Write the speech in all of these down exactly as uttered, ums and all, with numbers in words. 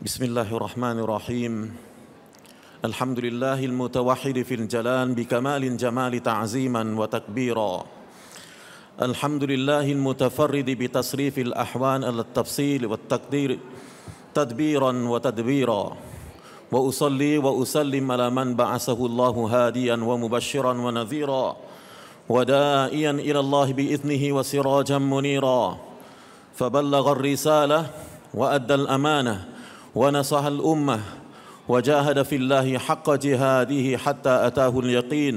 بسم الله الرحمن الرحيم الحمد لله المتوحد في الجلال بكمال جمال تعظيما وتكبيرا الحمد لله المتفرد بتصريف الأحوال على التفصيل والتقدير تدبيرا وتدبيرا وأصلي وأسلم على من بعثه الله هاديا ومبشرا ونذيرا ودائيا إلى الله بإذنه وسراجا منيرا فبلغ الرسالة وأدى الأمانة ونصح الأمة وجاهد في الله حق جهاده حتى أتاه اليقين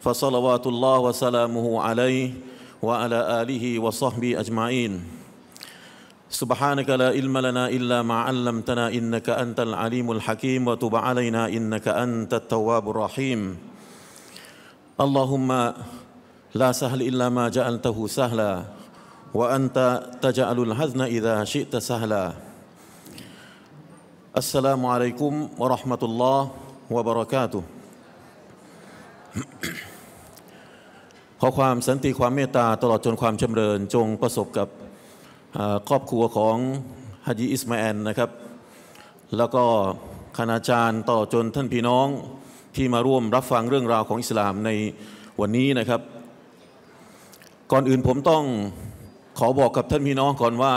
فصلوات الله وسلامه عليه وعلى آله وصحبه أجمعين سبحانك لا علم لنا إلا ما علمتنا إنك أنت العليم الحكيم وتب علينا إنك أنت التواب الرحيم اللهم لا سهل إلا ما جعلته سهلا وأنت تجعل الحزن إذا شئت سهلا السلام عليكم ورحمة الله وبركاته ขอความสันติความเมตตาตลอดจนความจำเริญจงประสบกับครอบครัวของฮะจีอิสมาอิลนะครับแล้วก็คณาจารย์ตลอดจนท่านพี่น้องที่มาร่วมรับฟังเรื่องราวของอิสลามในวันนี้นะครับก่อนอื่นผมต้องขอบอกกับท่านพี่น้องก่อนว่า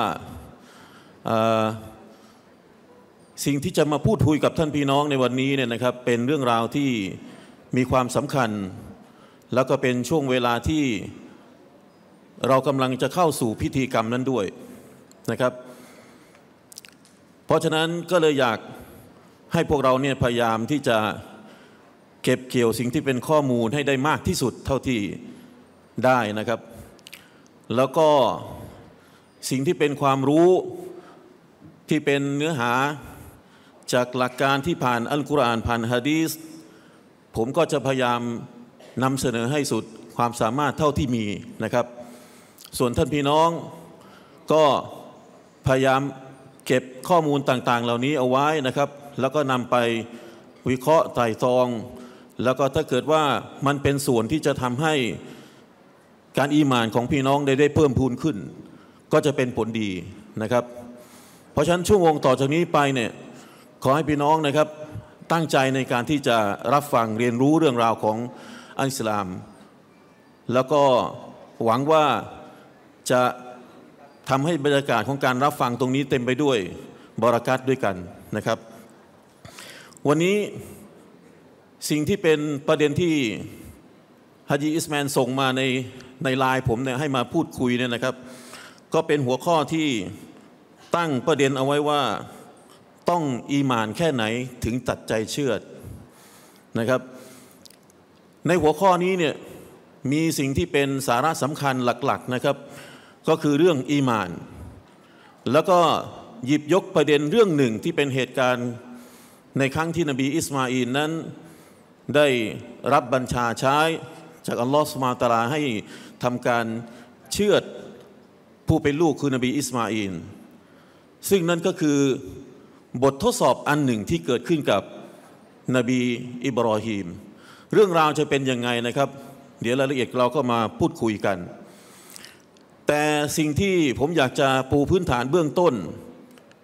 สิ่งที่จะมาพูดคุยกับท่านพี่น้องในวันนี้เนี่ยนะครับเป็นเรื่องราวที่มีความสำคัญแล้วก็เป็นช่วงเวลาที่เรากำลังจะเข้าสู่พิธีกรรมนั้นด้วยนะครับเพราะฉะนั้นก็เลยอยากให้พวกเราเนี่ยพยายามที่จะเก็บเกี่ยวสิ่งที่เป็นข้อมูลให้ได้มากที่สุดเท่าที่ได้นะครับแล้วก็สิ่งที่เป็นความรู้ที่เป็นเนื้อหาจากหลักการที่ผ่านอัลกุรอานผ่านฮะดีษผมก็จะพยายามนำเสนอให้สุดความสามารถเท่าที่มีนะครับส่วนท่านพี่น้องก็พยายามเก็บข้อมูลต่างๆเหล่านี้เอาไว้นะครับแล้วก็นำไปวิเคราะห์ไตร่ตรองแล้วก็ถ้าเกิดว่ามันเป็นส่วนที่จะทำให้การอีหม่านของพี่น้องได้ได้เพิ่มพูนขึ้นก็จะเป็นผลดีนะครับเพราะฉะนั้นช่วงวงต่อจากนี้ไปเนี่ยขอให้พี่น้องนะครับตั้งใจในการที่จะรับฟังเรียนรู้เรื่องราวของอิสลามแล้วก็หวังว่าจะทำให้บรรยากาศของการรับฟังตรงนี้เต็มไปด้วยบารอกัตด้วยกันนะครับวันนี้สิ่งที่เป็นประเด็นที่ฮะจีอิสมาอิลส่งมาในในไลน์ผมเนี่ยให้มาพูดคุยเนี่ยนะครับก็เป็นหัวข้อที่ตั้งประเด็นเอาไว้ว่าต้องอีหม่านแค่ไหนถึงตัดใจเชื่อนะครับในหัวข้อนี้เนี่ยมีสิ่งที่เป็นสาระสำคัญหลักๆนะครับก็คือเรื่องอีหม่านแล้วก็หยิบยกประเด็นเรื่องหนึ่งที่เป็นเหตุการณ์ในครั้งที่นบีอิสมาอีลนั้นได้รับบัญชาใช้จากอัลลอฮฺซุบฮานะฮูวะตะอาลาให้ทำการเชือดผู้เป็นลูกคือนบีอิสมาอีลซึ่งนั่นก็คือบททดสอบอันหนึ่งที่เกิดขึ้นกับนบีอิบรอฮีมเรื่องราวจะเป็นยังไงนะครับเดี๋ยวรายละเอียดเราก็มาพูดคุยกันแต่สิ่งที่ผมอยากจะปูพื้นฐานเบื้องต้น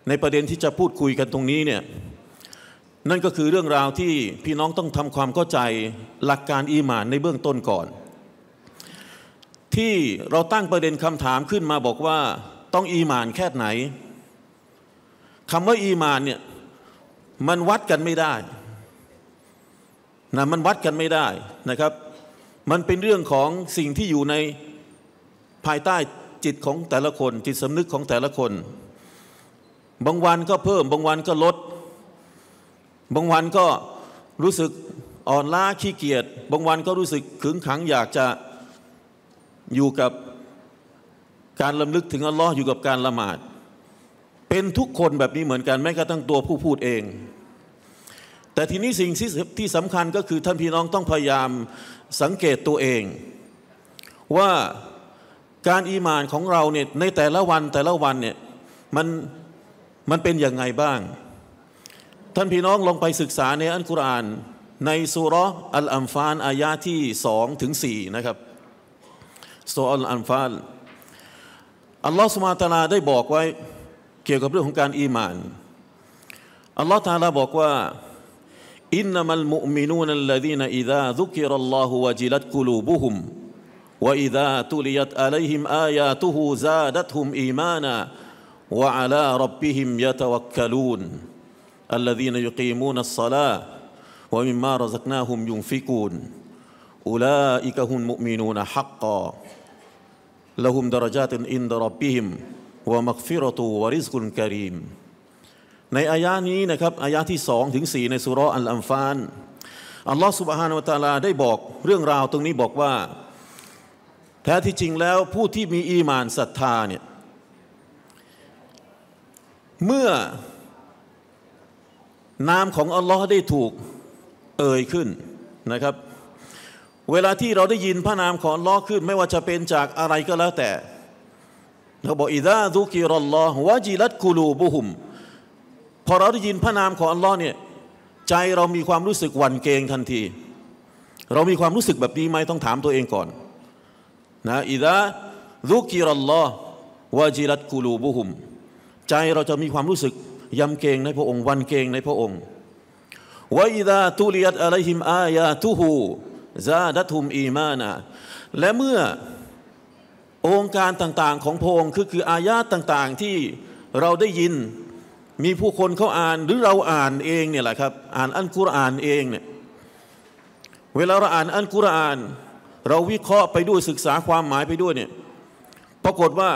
ในประเด็นที่จะพูดคุยกันตรงนี้เนี่ยนั่นก็คือเรื่องราวที่พี่น้องต้องทำความเข้าใจหลักการอีหม่านในเบื้องต้นก่อนที่เราตั้งประเด็นคำถามขึ้นมาบอกว่าต้องอีหม่านแค่ไหนคำว่าอีหม่านเนี่ยมันวัดกันไม่ได้นะมันวัดกันไม่ได้นะครับมันเป็นเรื่องของสิ่งที่อยู่ในภายใต้จิตของแต่ละคนจิตสำนึกของแต่ละคนบางวันก็เพิ่มบางวันก็ลดบางวันก็รู้สึกอ่อนล้าขี้เกียจบางวันก็รู้สึกขึงขังอยากจะอยู่กับการรำลึกถึงอัลลอฮ์อยู่กับการละหมาดเป็นทุกคนแบบนี้เหมือนกันแม้กระทั่งตัวผู้พูดเองแต่ทีนี้สิ่งที่สำคัญก็คือท่านพี่น้องต้องพยายามสังเกตตัวเองว่าการอีหม่านของเราเนี่ยในแต่ละวันแต่ละวันเนี่ยมันมันเป็นอย่างไงบ้างท่านพี่น้องลองไปศึกษาในอัลกุรอานในซูเราะห์อัลอันฟาลอายะห์ที่สองถึงสี่นะครับซูเราะห์อัลอันฟาลอัลลอฮฺซุบฮานะฮูวะตะอาลาได้บอกไว้เกี่ยวกับเรื่องของการอีหม่าน อัลลอฮฺตะอาลาบอกว่าอินนัมัลมุอ์มินูนัลลซีนอิซาซุกิรัลลอฮุวะจิลัตกุลูบุฮุมวะอิซาตุลิยัตอะลัยฮิมอายาตุฮูซาดัตฮุมอีมานะวะอะลาร็อบบิฮิมยะตะวักกะลูนอัลลซีนยุกีมูนัสศอลาะวะมิมมาเราะซักนาฮุมยุนฟิกูนอุลาอิกะฮุมมุอ์มินูนะฮักกอละฮุมดะเราะญาตุนอินดะร็อบบิฮิมวะมัฆฟิเราะตุวะริซกุนกะรีมในอายะนี้นะครับอายะที่สองถึงสี่ในซูเราะห์อัลอัมฟาลอัลลอฮฺซุบฮานะฮูวะตะอาลาได้บอกเรื่องราวตรงนี้บอกว่าแท้ที่จริงแล้วผู้ที่มีอีหม่านศรัทธาเนี่ยเมื่อนามของอัลลอฮฺได้ถูกเอ่ยขึ้นนะครับเวลาที่เราได้ยินพระนามของอัลลอฮฺขึ้นไม่ว่าจะเป็นจากอะไรก็แล้วแต่เราบอกอิซาซุกิรัลลอฮฺวะจิลัตกุลูบุฮุมพอเราได้ยินพระนามของอัลลอฮ์เนี่ยใจเรามีความรู้สึกหวั่นเกรงทันทีเรามีความรู้สึกแบบนี้ไหมต้องถามตัวเองก่อนนะอิซาซุกิรัลลอฮ์วะจิลัตกุลูบุฮุมใจเราจะมีความรู้สึกยำเกรงในพระองค์หวั่นเกรงในพระองค์วะอิซาตุลิยัตอะลัยฮิมอายาตุฮูซาดัตฮุมอีมานะและเมื่อองค์การต่างๆของพระองค์คือคืออายาต่างๆที่เราได้ยินมีผู้คนเขาอ่านหรือเราอ่านเองเนี่ยแหละครับอ่านอัลกุรอานเองเนี่ยเวลาเราอ่านอัลกุรอานเราวิเคราะห์ไปด้วยศึกษาความหมายไปด้วยเนี่ยปรากฏว่า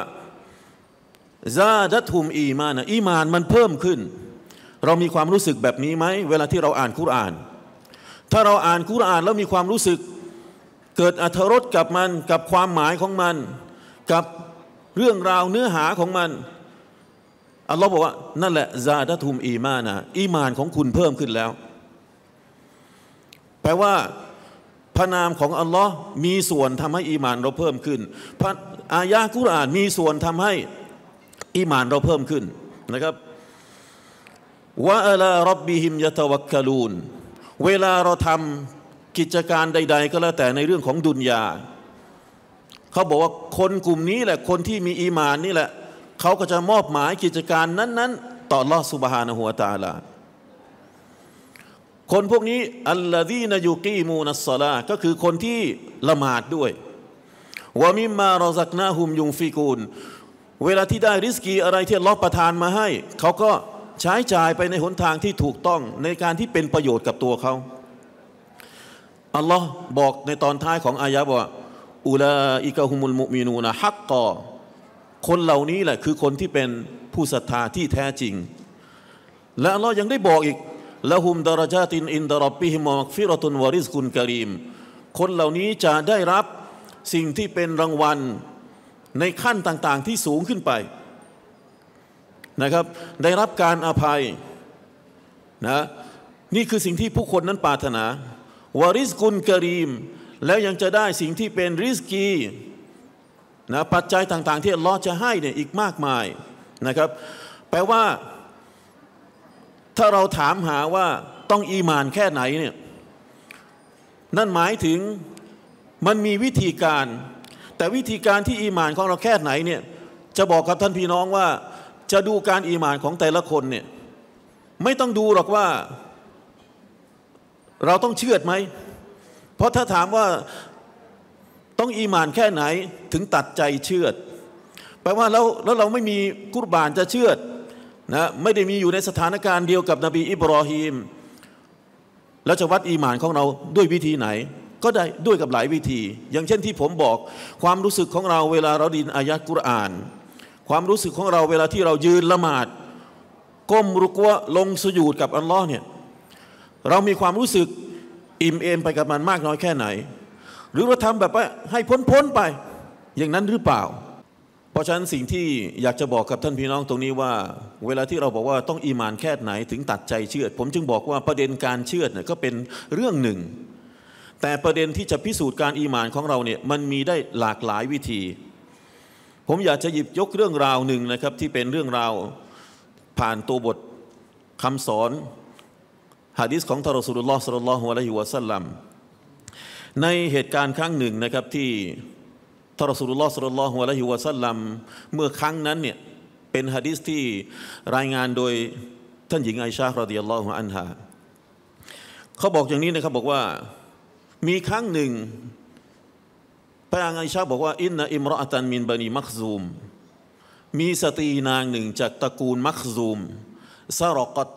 ซาดัตฮุมอีมานะอีมานมันเพิ่มขึ้นเรามีความรู้สึกแบบนี้ไหมเวลาที่เราอ่านกุรอานถ้าเราอ่านกุรอานแล้วมีความรู้สึกเกิดอรรถรสกับมันกับความหมายของมันกับเรื่องราวเนื้อหาของมันอัลลอฮ์บอกว่านั่นแหละซาดัตฮุมอีมานะอีมานของคุณเพิ่มขึ้นแล้วแปลว่าพระนามของอัลลอฮ์มีส่วนทำให้อีมานเราเพิ่มขึ้นพระอายะกุรอานมีส่วนทำให้อีมานเราเพิ่มขึ้นนะครับวะอะลาร็อบบิฮิมยะตะวักกะลูนเวลาเราทำกิจการใดๆก็แล้วแต่ในเรื่องของดุนยาเขาบอกว่าคนกลุ่มนี้แหละคนที่มีอีมานนี่แหละเขาก็จะมอบหมายกิจการนั้นๆต่ออัลลอฮฺซุบฮานะฮูวะตะอาลาคนพวกนี้อัลลอฮีนะยุกีมูนัสศอลาก็คือคนที่ละหมาดด้วยวะมิมมาเราะซักนาฮุมยุนฟิกูนเวลาที่ได้ริสกีอะไรที่อัลลอฮฺประทานมาให้เขาก็ใช้จ่ายไปในหนทางที่ถูกต้องในการที่เป็นประโยชน์กับตัวเขาอัลลอฮฺบอกในตอนท้ายของอายะห์ว่าอุลาอิกะฮุมุลมุอ์มินูนะฮักกอคนเหล่านี้แหละคือคนที่เป็นผู้ศรัทธาที่แท้จริงและอัลลอฮ์ยังได้บอกอีกละฮุมดะเราะญาตุนอินดะร็อบบิฮิม วะมัฆฟิเราะตุน วะริซกุนกะรีมคนเหล่านี้จะได้รับสิ่งที่เป็นรางวัลในขั้นต่างๆที่สูงขึ้นไปนะครับได้รับการอภัยนะนี่คือสิ่งที่ผู้คนนั้นปรารถนาวะริซกุนกะรีมแล้วยังจะได้สิ่งที่เป็นริสกีนะปัจจัยต่างๆที่อัลลอฮ์จะให้เนี่ยอีกมากมายนะครับแปลว่าถ้าเราถามหาว่าต้องอีหม่านแค่ไหนเนี่ยนั่นหมายถึงมันมีวิธีการแต่วิธีการที่อีหม่านของเราแค่ไหนเนี่ยจะบอกกับท่านพี่น้องว่าจะดูการอีหม่านของแต่ละคนเนี่ยไม่ต้องดูหรอกว่าเราต้องเชื่อดไหมเพราะถ้าถามว่าต้องอีหม่านแค่ไหนถึงตัดใจเชื่อดแปลว่าแล้วแล้วเราไม่มีกุรบานจะเชื่อดนะไม่ได้มีอยู่ในสถานการณ์เดียวกับนบีอิบรอฮีมแล้วจะวัดอีหม่านของเราด้วยวิธีไหนก็ได้ด้วยกับหลายวิธีอย่างเช่นที่ผมบอกความรู้สึกของเราเวลาเราดินอายะกุรอานความรู้สึกของเราเวลาที่เรายืนละหมาดก้มรุกัวลงสุญูดกับอัลลอฮ์เนี่ยเรามีความรู้สึกอิ่มเอมไปกับมันมากน้อยแค่ไหนหรือเราทำแบบว่าให้พ้นๆไปอย่างนั้นหรือเปล่าเพราะฉะนั้นสิ่งที่อยากจะบอกกับท่านพี่น้องตรงนี้ว่าเวลาที่เราบอกว่าต้องอีหม่านแค่ไหนถึงตัดใจเชื่อดผมจึงบอกว่าประเด็นการเชื่อดเนี่ยก็เป็นเรื่องหนึ่งแต่ประเด็นที่จะพิสูจน์การอีหม่านของเราเนี่ยมันมีได้หลากหลายวิธีผมอยากจะหยิบยกเรื่องราวหนึ่งนะครับที่เป็นเรื่องราวผ่านตัวบทคำสอนหะดีษของท่านรอซูลุลลอฮ์ ศ็อลลัลลอฮุอะลัยฮิวะซัลลัมในเหตุการณ์ครั้งหนึ่งนะครับที่ท่านรอซูลุลลอฮ์ ศ็อลลัลลอฮุอะลัยฮิวะซัลลัมเมื่อครั้งนั้นเนี่ยเป็นหะดีษที่รายงานโดย ท่านหญิงไอชาเราะฎิยัลลอฮุอันฮาเขาบอกอย่างนี้นะครับบอกว่ามีครั้งหนึ่งพระนางไอชาบอกว่าอินนะอิมรอะตันมินบะนีมักซูมมีสตรีนางหนึ่งจากตระกูลมักซูมซะรอกะต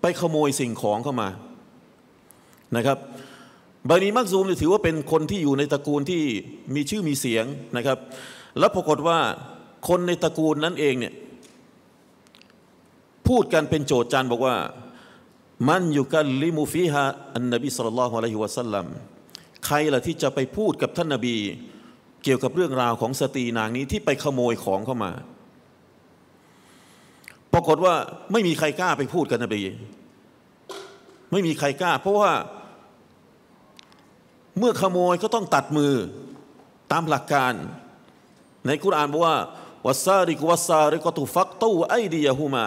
ไปขโมยสิ่งของเข้ามานะครับบะนีมักซูมถือว่าเป็นคนที่อยู่ในตระกูลที่มีชื่อมีเสียงนะครับแล้วปรากฏว่าคนในตระกูลนั้นเองเนี่ยพูดกันเป็นโจทย์จันบอกว่ามันอยู่กันลิมูฟีฮะอันนบีศ็อลลัลลอฮุอะลัยฮิวะซัลลัมใครล่ะที่จะไปพูดกับท่านนบีเกี่ยวกับเรื่องราวของสตรีนางนี้ที่ไปขโมยของเข้ามาปรากฏว่าไม่มีใครกล้าไปพูดกับนบีไม่มีใครกล้าเพราะว่าเมื่อขโมยก็ต้องตัดมือตามหลักการในกุรอานบอกว่าวัสซาริกวัสซาริกะตุฟักตูไอดียะฮูมา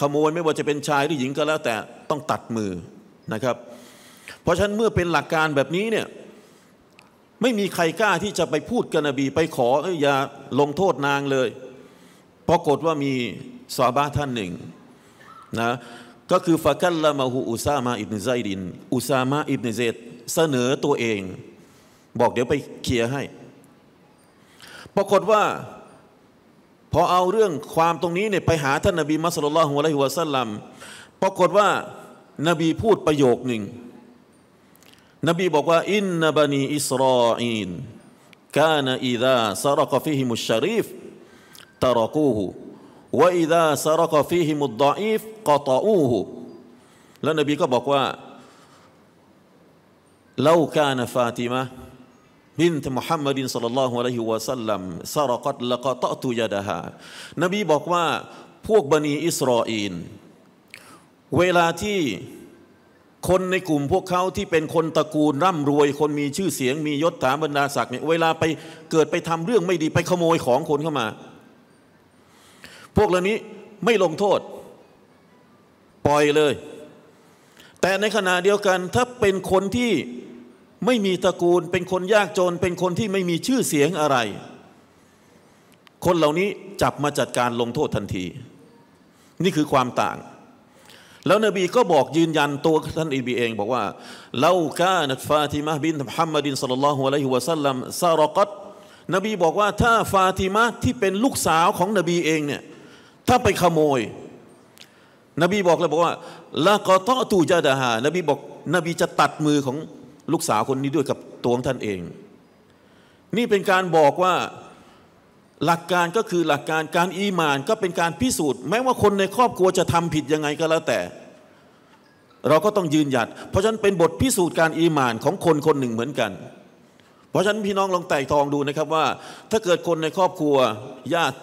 ขโมยไม่ว่าจะเป็นชายหรือหญิงก็แล้วแต่ต้องตัดมือนะครับเพราะฉะนั้นเมื่อเป็นหลักการแบบนี้เนี่ยไม่มีใครกล้าที่จะไปพูดกับนบีไปขออย่าลงโทษนางเลยปรากฏว่ามีซอฮาบะห์ท่านหนึ่งนะก็คือฟะกัลละมะฮูอุซามะอิบนุซัยดินอุซามะอิบนุซัยดเสนอตัวเองบอกเดี๋ยวไปเคลียร์ให้ปรากฏว่าพอเอาเรื่องความตรงนี้เนี่ยไปหาท่านนบีมุฮัมมัดศ็อลลัลลอฮุอะลัยฮิวะซัลลัมปรากฏว่านบีพูดประโยคหนึ่งนบีบอกว่าอินนะบะนีอิสรออีลกานะอิซาซะรอกะฟีฮิมุชชะรีฟตะรอกูฮุวะอิซาซะรอกะฟีฮิมุดฎออีฟกะฏออูฮุแล้วนบีก็บอกว่าลอกานะฟาติมะฮ์บินต์มุฮัมมัดศ็อลลัลลอฮุอะลัยฮิวะซัลลัมซะรอกะตละกะตะตุยะดะฮานบีบอกว่าพวกบะนีอิสรออีลเวลาที่คนในกลุ่มพวกเขาที่เป็นคนตระกูลร่ำรวยคนมีชื่อเสียงมียศถาบรรดาศักดิ์เนี่ยเวลาไปเกิดไปทำเรื่องไม่ดีไปขโมยของคนเข้ามาพวกเหล่านี้ไม่ลงโทษปล่อยเลยแต่ในขณะเดียวกันถ้าเป็นคนที่ไม่มีตระกูลเป็นคนยากจนเป็นคนที่ไม่มีชื่อเสียงอะไรคนเหล่านี้จับมาจัดการลงโทษทันทีนี่คือความต่างแล้วนบีก็บอกยืนยันตัวท่านอิบีเองบอกว่าเลากานัตฟาติมะบินต์มุฮัมมัดศ็อลลัลลอฮุอะลัยฮิวะซัลลัมซารกัตนบีบอกว่าถ้าฟาติมะที่เป็นลูกสาวของนบีเองเนี่ยถ้าไปขโมยนบีบอกเลยบอกว่าละกอตอตูยะดะฮานบีบอกนบีจะตัดมือของลูกสาวคนนี้ด้วยกับตัวของท่านเองนี่เป็นการบอกว่าหลักการก็คือหลักการการอีหม่านก็เป็นการพิสูจน์แม้ว่าคนในครอบครัวจะทำผิดยังไงก็แล้วแต่เราก็ต้องยืนหยัดเพราะฉะนั้นเป็นบทพิสูจน์การอีหม่านของคนคนหนึ่งเหมือนกันเพราะฉะนั้นพี่น้องลองไต่ตรองดูนะครับว่าถ้าเกิดคนในครอบครัวญาติ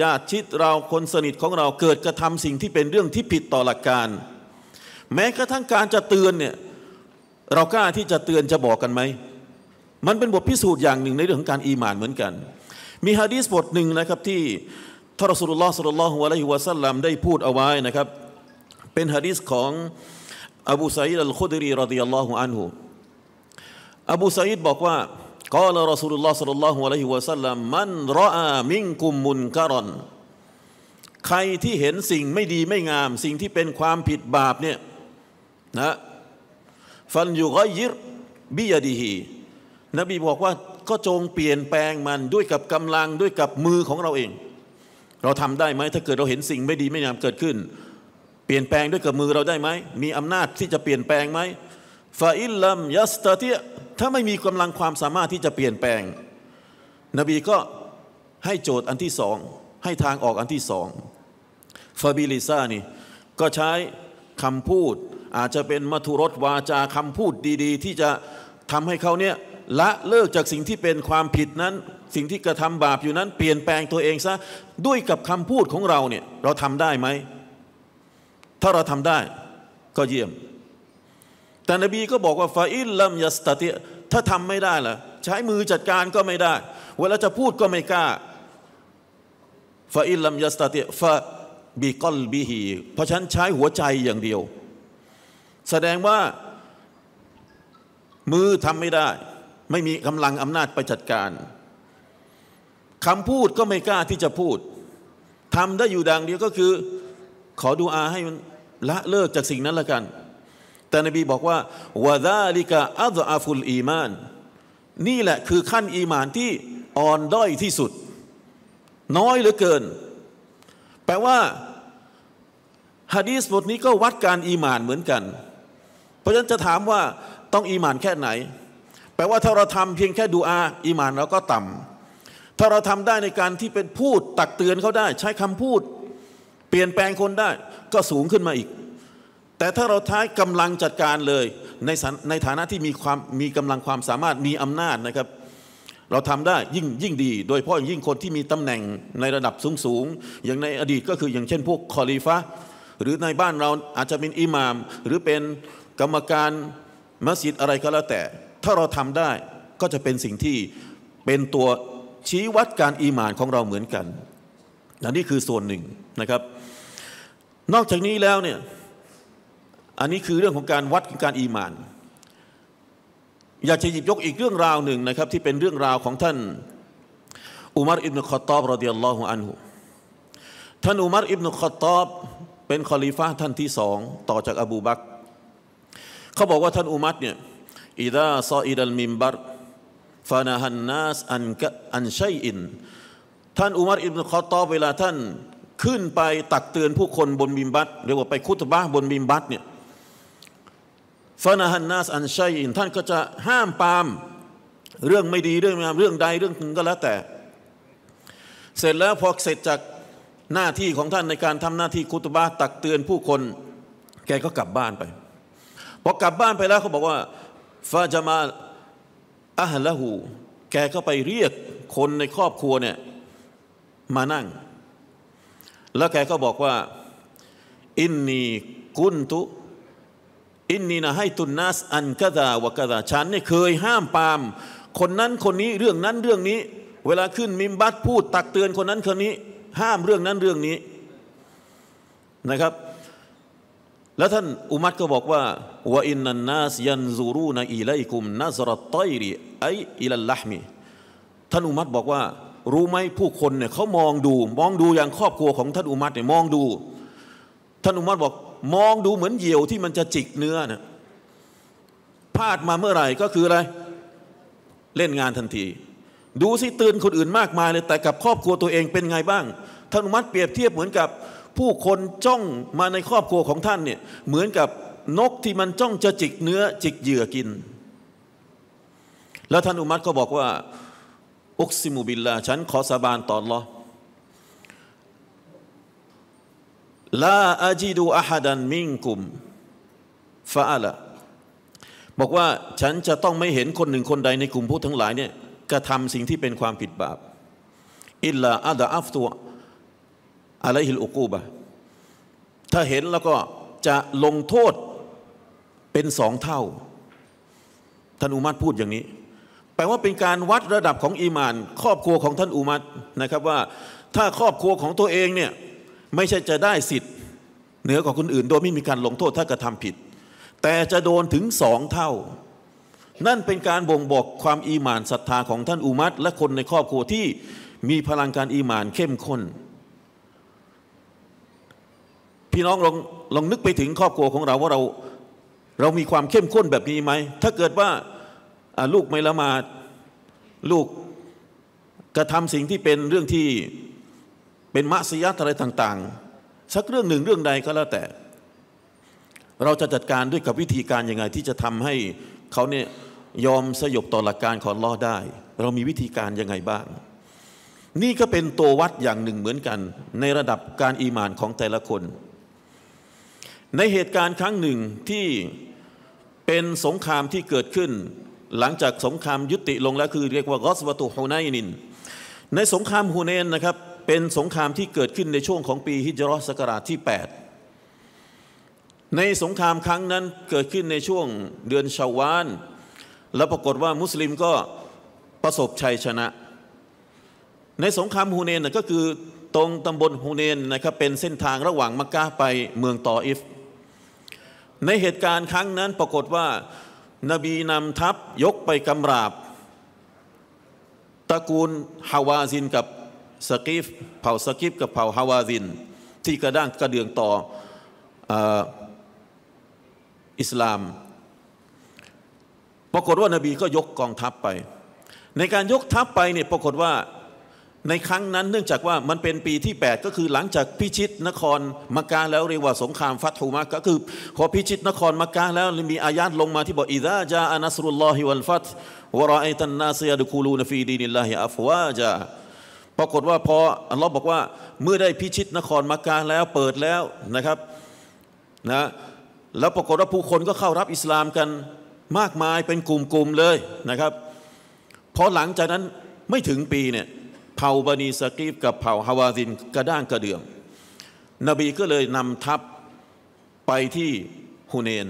ญาติชิดเราคนสนิทของเราเกิดกระทำสิ่งที่เป็นเรื่องที่ผิดต่อหลักการแม้กระทั่งการจะเตือนเนี่ยเรากล้าที่จะเตือนจะบอกกันไหมมันเป็นบทพิสูจน์อย่างหนึ่งในเรื่องของการอีหม่านเหมือนกันมีฮะดีษบทหนึ่งนะครับที่ท่านรอซูลุลลอฮ์ศ็อลลัลลอฮุอะลัยฮิวะซัลลัมได้พูดเอาไว้นะครับเป็นฮะดีษของอบูซะอีดอัลคุดรีรอฎิยัลลอฮุอันฮุอบูซะอีดบอกว่ากล่าวรอซูลุลลอฮ์ศ็อลลัลลอฮุอะลัยฮิวะซัลลัมมันรออามิงกุมมุนกะรอนใครที่เห็นสิ่งไม่ดีไม่งามสิ่งที่เป็นความผิดบาปเนี่ยนะฟัลยุฆอยยิรบิยะดิฮินบีบอกว่าก็จงเปลี่ยนแปลงมันด้วยกับกำลังด้วยกับมือของเราเองเราทำได้ไหมถ้าเกิดเราเห็นสิ่งไม่ดีไม่งามเกิดขึ้นเปลี่ยนแปลงด้วยกับมือเราได้ไหมมีอำนาจที่จะเปลี่ยนแปลงไหมฟาอิลลัมยัสตะติถ้าไม่มีกำลังความสามารถที่จะเปลี่ยนแปลงนบีก็ให้โจทย์อันที่สองให้ทางออกอันที่สองฟาบิลิซานี่ก็ใช้คำพูดอาจจะเป็นมัทุรสวาจาคำพูดดีๆที่จะทำให้เขาเนี่ยละเลิกจากสิ่งที่เป็นความผิดนั้นสิ่งที่กระทำบาปอยู่นั้นเปลี่ยนแปลงตัวเองซะด้วยกับคำพูดของเราเนี่ยเราทำได้ไหมถ้าเราทำได้ก็เยี่ยมแต่นบีก็บอกว่าฟาอิลลัมยัสตะติถ้าทำไม่ได้ล่ะใช้มือจัดการก็ไม่ได้เวลาจะพูดก็ไม่กล้าฟาอิลลัมยัสตะติฟะบิกอลบิฮีเพราะฉันใช้หัวใจอย่างเดียวแสดงว่ามือทำไม่ได้ไม่มีกำลังอำนาจไปจัดการคำพูดก็ไม่กล้าที่จะพูดทำได้อยู่ดังเดียวก็คือ ขอดุอาให้มันละเลิกจากสิ่งนั้นละกันแต่นบีบอกว่าวะซาลิกะอัฎอฟุลอีมานนี่แหละคือขั้นอีหม่านที่อ่อนด้อยที่สุดน้อยเหลือเกินแปลว่าหะดีษบทนี้ก็วัดการอีหม่านเหมือนกันเพราะฉะนั้นจะถามว่าต้องอีหม่านแค่ไหนแปลว่าถ้าเราทำเพียงแค่ดุอาอีหม่านเราก็ต่ำถ้าเราทำได้ในการที่เป็นพูดตักเตือนเขาได้ใช้คำพูดเปลี่ยนแปลงคนได้ก็สูงขึ้นมาอีกแต่ถ้าเราใช้กำลังจัดการเลยในในฐานะที่มีความมีกำลังความสามารถมีอำนาจนะครับเราทำได้ยิ่งยิ่งดีโดยเฉพาะยิ่งคนที่มีตำแหน่งในระดับสูงๆอย่างในอดีตก็คืออย่างเช่นพวกคอลิฟะหรือในบ้านเราอาจจะเป็นอิหม่ามหรือเป็นกรรมการมัสยิดอะไรก็แล้วแต่ถ้าเราทำได้ก็จะเป็นสิ่งที่เป็นตัวชี้วัดการอีหม่านของเราเหมือนกันและนี่คือส่วนหนึ่งนะครับนอกจากนี้แล้วเนี่ยอันนี้คือเรื่องของการวัดการอีหม่านอยากจะหยิบยกอีกเรื่องราวหนึ่งนะครับที่เป็นเรื่องราวของท่านอุมัรอิบนุคอฏฏอบรอฎิยัลลอฮุอันฮุท่านอุมัรอิบนุคอฏฏอบเป็นคอลิฟะห์ท่านที่สองต่อจากอบูบักรเขาบอกว่าท่านอุมัรเนี่ยอิดะซออิดัลมิมบัรฟานะฮันนัสอันกะอันชัยอินท่านอุมัรอิบนุคอฏฏอบเวลาท่านขึ้นไปตักเตือนผู้คนบนมิมบัรเรียกว่าไปคุตบะห์บนมิมบัรเนี่ยฟานะฮันนัสอันชัยอินท่านก็จะห้ามปามเรื่องไม่ดีเรื่องงามเรื่องใดเรื่องหนึ่งก็แล้วแต่เสร็จแล้วพอเสร็จจากหน้าที่ของท่านในการทำหน้าที่คุตบะห์ตักเตือนผู้คนแกก็กลับบ้านไปพอกลับบ้านไปแล้วเขาบอกว่าฟาจามาอะฮละฮูแกก็ไปเรียกคนในครอบครัวเนี่ยมานั่งแล้วแกก็บอกว่าอินนีกุนตุอินนีนะให้ตุนนัสอันกะดาวะกะดาฉันเนี่ยเคยห้ามปามคนนั้นคนนี้เรื่องนั้นเรื่องนี้เวลาขึ้นมิมบัตพูดตักเตือนคนนั้นคนนี้ห้ามเรื่องนั้นเรื่องนี้นะครับแล้วท่านอุมัรก็บอกว่าวะอินนันนัสยันซูรูนะอิลัยกุมนัซรัตฏอยริอัยอิลัลละห์มิท่านอุมัรบอกว่ารู้ไหมผู้คนเนี่ยเขามองดูมองดูอย่างครอบครัวของท่านอุมัรเนี่ยมองดูท่านอุมัรบอกมองดูเหมือนเหยี่ยวที่มันจะจิกเนื้อนะพลาดมาเมื่อไหร่ก็คืออะไรเล่นงานทันทีดูสิเตือนคนอื่นมากมายเลยแต่กับครอบครัวตัวเองเป็นไงบ้างท่านอุมัรเปรียบเทียบเหมือนกับผู้คนจ้องมาในครอบครัวของท่านเนี่ยเหมือนกับนกที่มันจ้องจะจิกเนื้อจิกเหยื่อกินแล้วท่านอุมัรก็บอกว่าอุกซิมุบิลลาฉันขอสาบานต่ออัลเลาะห์ลาอาจิดูอะฮัดันมิงกุมฟะอะละบอกว่าฉันจะต้องไม่เห็นคนหนึ่งคนใดในกลุ่มผู้ทั้งหลายเนี่ยกระทำสิ่งที่เป็นความผิดบาปอิลลาอะดะอัฟตุอะลัยฮิลอุกูบะถ้าเห็นแล้วก็จะลงโทษเป็นสองเท่าท่านอุมัรพูดอย่างนี้แปลว่าเป็นการวัดระดับของอีหม่านครอบครัวของท่านอุมัรนะครับว่าถ้าครอบครัวของตัวเองเนี่ยไม่ใช่จะได้สิทธิ์เหนือกว่าคนอื่นโดยไม่มีการลงโทษถ้ากระทำผิดแต่จะโดนถึงสองเท่านั่นเป็นการบ่งบอกความอีหม่านศรัทธาของท่านอุมัรและคนในครอบครัวที่มีพลังการอีหม่านเข้มข้นพี่น้องลองลองนึกไปถึงครอบครัวของเราว่าเราเรามีความเข้มข้นแบบนี้ไหมถ้าเกิดว่าลูกไม่ละหมาดลูกกระทำสิ่งที่เป็นเรื่องที่เป็นมัสยิดอะไรต่างๆสักเรื่องหนึ่งเรื่องใดก็แล้วแต่เราจะจัดการด้วยกับวิธีการยังไงที่จะทำให้เขาเนี่ยยอมสยบต่อหลักการของอัลเลาะห์ได้เรามีวิธีการยังไงบ้างนี่ก็เป็นตัววัดอย่างหนึ่งเหมือนกันในระดับการอีหม่านของแต่ละคนในเหตุการณ์ครั้งหนึ่งที่เป็นสงครามที่เกิดขึ้นหลังจากสงครามยุติลงแล้วคือเรียกว่ากอซวะตุฮุนัยนินในสงครามฮุนัยนนะครับเป็นสงครามที่เกิดขึ้นในช่วงของปีฮิจเราะห์ศักราชที่แปดในสงครามครั้งนั้นเกิดขึ้นในช่วงเดือนชะวาลและปรากฏว่ามุสลิมก็ประสบชัยชนะในสงครามฮุนัยนก็คือตรงตำบลฮุนัยนนะครับเป็นเส้นทางระหว่างมักกะฮ์ไปเมืองตออิฟในเหตุการณ์ครั้งนั้นปรากฏว่านบีนำทัพยกไปกำราบตระกูลฮาวาซินกับสกีฟเผ่าสกีฟกับเผ่าฮาวาซิน ที่กระด้างกระเดืองต่ออิสลามปรากฏว่านบีก็ยกกองทัพไปในการยกทัพไปเนี่ยปรากฏว่าในครั้งนั้นเนื่องจากว่ามันเป็นปีที่แปดก็คือหลังจากพิชิตนครมักกะห์แล้วเรียกว่าสงครามฟัตหุมักกะห์ก็คือพอพิชิตนครมักกะห์แล้วมีอายะห์ลงมาที่บอกอิซาจาอะนัสรุลลอฮิวัลฟัตฮ์วะรออัยตันนาสยัดคูลูนฟีดีนิลลาฮิอัฟวาจาปรากฏว่าพออัลเลาะห์บอกว่าเมื่อได้พิชิตนครมักกะห์แล้วเปิดแล้วนะครับนะแล้วปรากฏว่าผู้คนก็เข้ารับอิสลามกันมากมายเป็นกลุ่มๆเลยนะครับพอหลังจากนั้นไม่ถึงปีเนี่ยเผ่าบานีสกีฟกับเผ่าฮาวาซินกระด้างกระเดื่องนบีก็เลยนำทัพไปที่ฮูเนน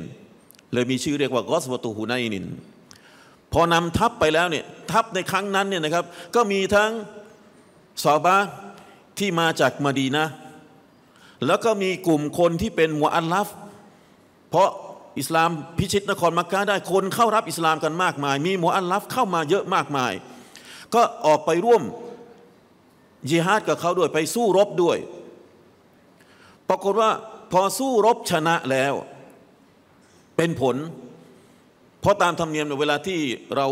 เลยมีชื่อเรียกว่ากอสวะตุฮูไนนินพอนำทัพไปแล้วเนี่ยทัพในครั้งนั้นเนี่ยนะครับก็มีทั้งซอฮาบะห์ที่มาจากมะดีนะห์แล้วก็มีกลุ่มคนที่เป็นมุอัลลัฟเพราะอิสลามพิชิตนครมักกะห์ได้คนเข้ารับอิสลามกันมากมายมีมุอัลลัฟเข้ามาเยอะมากมายก็ออกไปร่วมญิฮาดกับเขาด้วยไปสู้รบด้วยปรากฏว่าพอสู้รบชนะแล้วเป็นผลเพราะตามธรรมเนียมเวลาที่เรา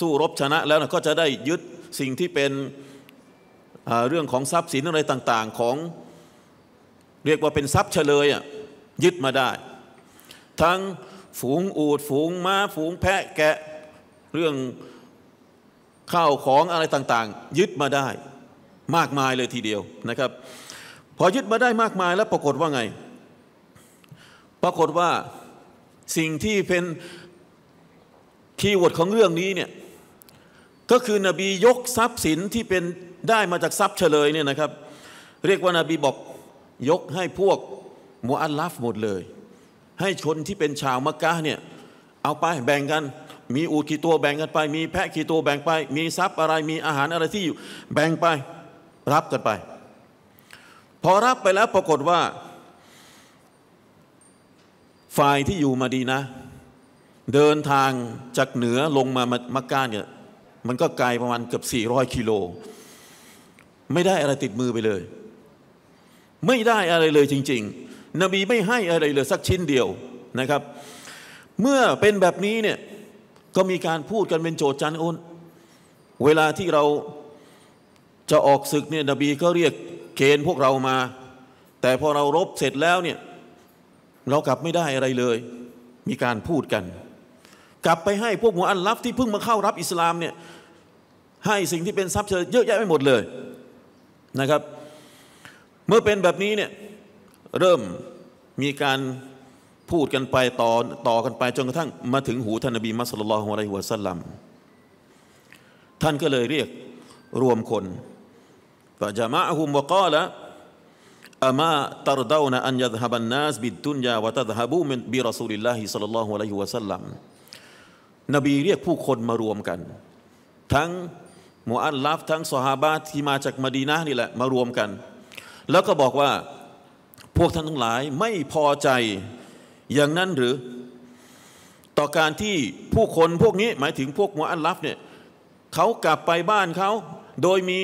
สู้รบชนะแล้วก็จะได้ยึดสิ่งที่เป็นเรื่องของทรัพย์สินอะไรต่างๆของเรียกว่าเป็นทรัพย์เฉลยยึดมาได้ทั้งฝูงอูฐฝูงม้าฝูงแพะแกะเรื่องข้าวของอะไรต่างๆยึดมาได้มากมายเลยทีเดียวนะครับพอยึดมาได้มากมายแล้วปรากฏว่าไงปรากฏว่าสิ่งที่เป็นคีย์เวิร์ดของเรื่องนี้เนี่ยก็คือนบียกทรัพย์สินที่เป็นได้มาจากทรัพย์เฉลยเนี่ยนะครับเรียกว่านบีบอกยกให้พวกมุอัลลัฟหมดเลยให้ชนที่เป็นชาวมักกะห์เนี่ยเอาไปแบ่งกันมีอูฐกี่ตัวแบ่งกันไปมีแพะกี่ตัวแบ่งไปมีทรัพย์อะไรมีอาหารอะไรที่อยู่แบ่งไปรับกันไปพอรับไปแล้วปรากฏว่าฝ่ายที่อยู่มาดีนะเดินทางจากเหนือลงมามักกะห์เนี่ยมันก็ไกลประมาณเกือบสี่ร้อยกิโลไม่ได้อะไรติดมือไปเลยไม่ได้อะไรเลยจริงๆนบีไม่ให้อะไรเลยสักชิ้นเดียวนะครับเมื่อเป็นแบบนี้เนี่ยก็มีการพูดกันเป็นโจษจันทร์โอนเวลาที่เราจะออกศึกเนี่ยนบีก็เรียกเกณฑ์พวกเรามาแต่พอเรารบเสร็จแล้วเนี่ยเรากลับไม่ได้อะไรเลยมีการพูดกันกลับไปให้พวกมุอัลลัฟที่เพิ่งมาเข้ารับอิสลามเนี่ยให้สิ่งที่เป็นทรัพย์เยอะแยะไปหมดเลยนะครับเมื่อเป็นแบบนี้เนี่ยเริ่มมีการพูดกันไปต่อต่อกันไปจนกระทั่งมาถึงหูท่านนบีมุฮัมมัด ศ็อลลัลลอฮุอะลัยฮิวะซัลลัมท่านก็เลยเรียกรวมคนฟะญะมะอะฮุมวะกาละอะมาตัรดาวนะอันยัซฮะบันนาสบิดดุนยาวะตัซฮะบูบิรอซูลิลลาฮิศ็อลลัลลอฮุอะลัยฮิวะซัลลัมนบีเรียกผู้คนมารวมกันทั้งมุอัลลัฟทั้งซอฮาบะห์ที่มาจากมะดีนะห์นี่แหละมารวมกันแล้วก็บอกว่าพวกท่านทั้งหลายไม่พอใจอย่างนั้นหรือต่อการที่ผู้คนพวกนี้หมายถึงพวกมุอัลลัฟเนี่ยเขากลับไปบ้านเขาโดยมี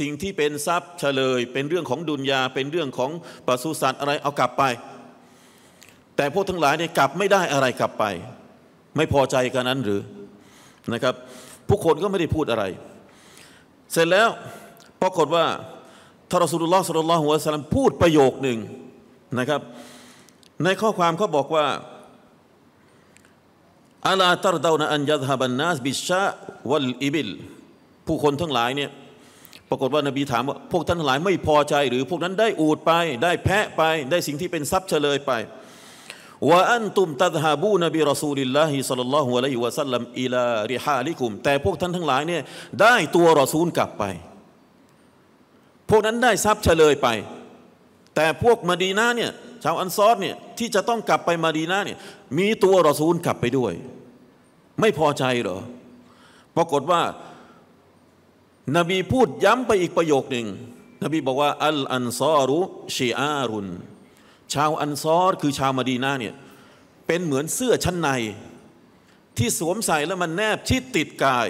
สิ่งที่เป็นทรัพย์เฉลยเป็นเรื่องของดุนยาเป็นเรื่องของปศุสัตว์อะไรเอากลับไปแต่พวกทั้งหลายเนี่ยกลับไม่ได้อะไรกลับไปไม่พอใจกันนั้นหรือนะครับผู้คนก็ไม่ได้พูดอะไรเสร็จแล้วปรากฏว่าท่านรอซูลุลลอฮ์ ศ็อลลัลลอฮุอะลัยฮิวะซัลลัมพูดประโยคหนึ่งนะครับในข้อความเขาบอกว่าอะลาตัรดาวนะอันยัซฮะบันนาสบิชชะวัลอิบิลผู้คนทั้งหลายเนี่ยปรากฏว่านบีถามว่าพวกท่านทั้งหลายไม่พอใจหรือพวกนั้นได้อูฐไปได้แพะไปได้สิ่งที่เป็นทรัพย์เฉลยไปวะอันตุมตัซฮะบูนะบิรอซูลิลลาฮิศ็อลลัลลอฮุอะลัยฮิวะซัลลัมอิลาริฮาลิกุมแต่พวกท่านทั้งหลายเนี่ยได้ตัวรอซูลกลับไปพวกนั้นได้ทรัพย์เฉลยไปแต่พวกมะดีนะห์เนี่ยชาวอันซอรเนี่ยที่จะต้องกลับไปมะดีนะห์เนี่ยมีตัวรอซูลกลับไปด้วยไม่พอใจเหรอปรากฏว่านบีพูดย้ำไปอีกประโยคหนึ่งนบีบอกว่าอัลอันซอรุชีอารุนชาวอันซอรคือชาวมะดีนะห์เนี่ยเป็นเหมือนเสื้อชั้นในที่สวมใส่แล้วมันแนบชิดติดกาย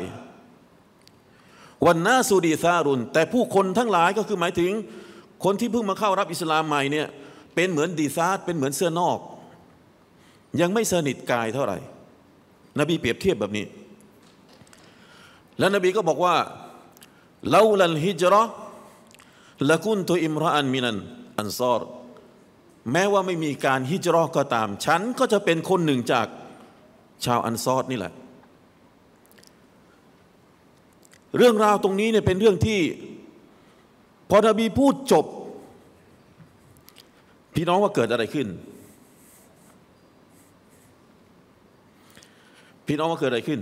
วันนาสุดีซารุนแต่ผู้คนทั้งหลายก็คือหมายถึง คนที่เพิ่งมาเข้ารับอิสลามใหม่เนี่ยเป็นเหมือนดีซาร์เป็นเหมือนเสื้อนอกยังไม่สนิทกายเท่าไหร่นบีเปรียบเทียบแบบนี้แล้วนบีก็บอกว่าลาลันฮิจเราะห์ละกุนตุอิมรออันมินันอันซอรแม้ว่าไม่มีการฮิจเราะห์ก็ตามฉันก็จะเป็นคนหนึ่งจากชาวอันซอรนี่แหละเรื่องราวตรงนี้เนี่ยเป็นเรื่องที่พอนบีพูดจบพี่น้องว่าเกิดอะไรขึ้นพี่น้องว่าเกิดอะไรขึ้น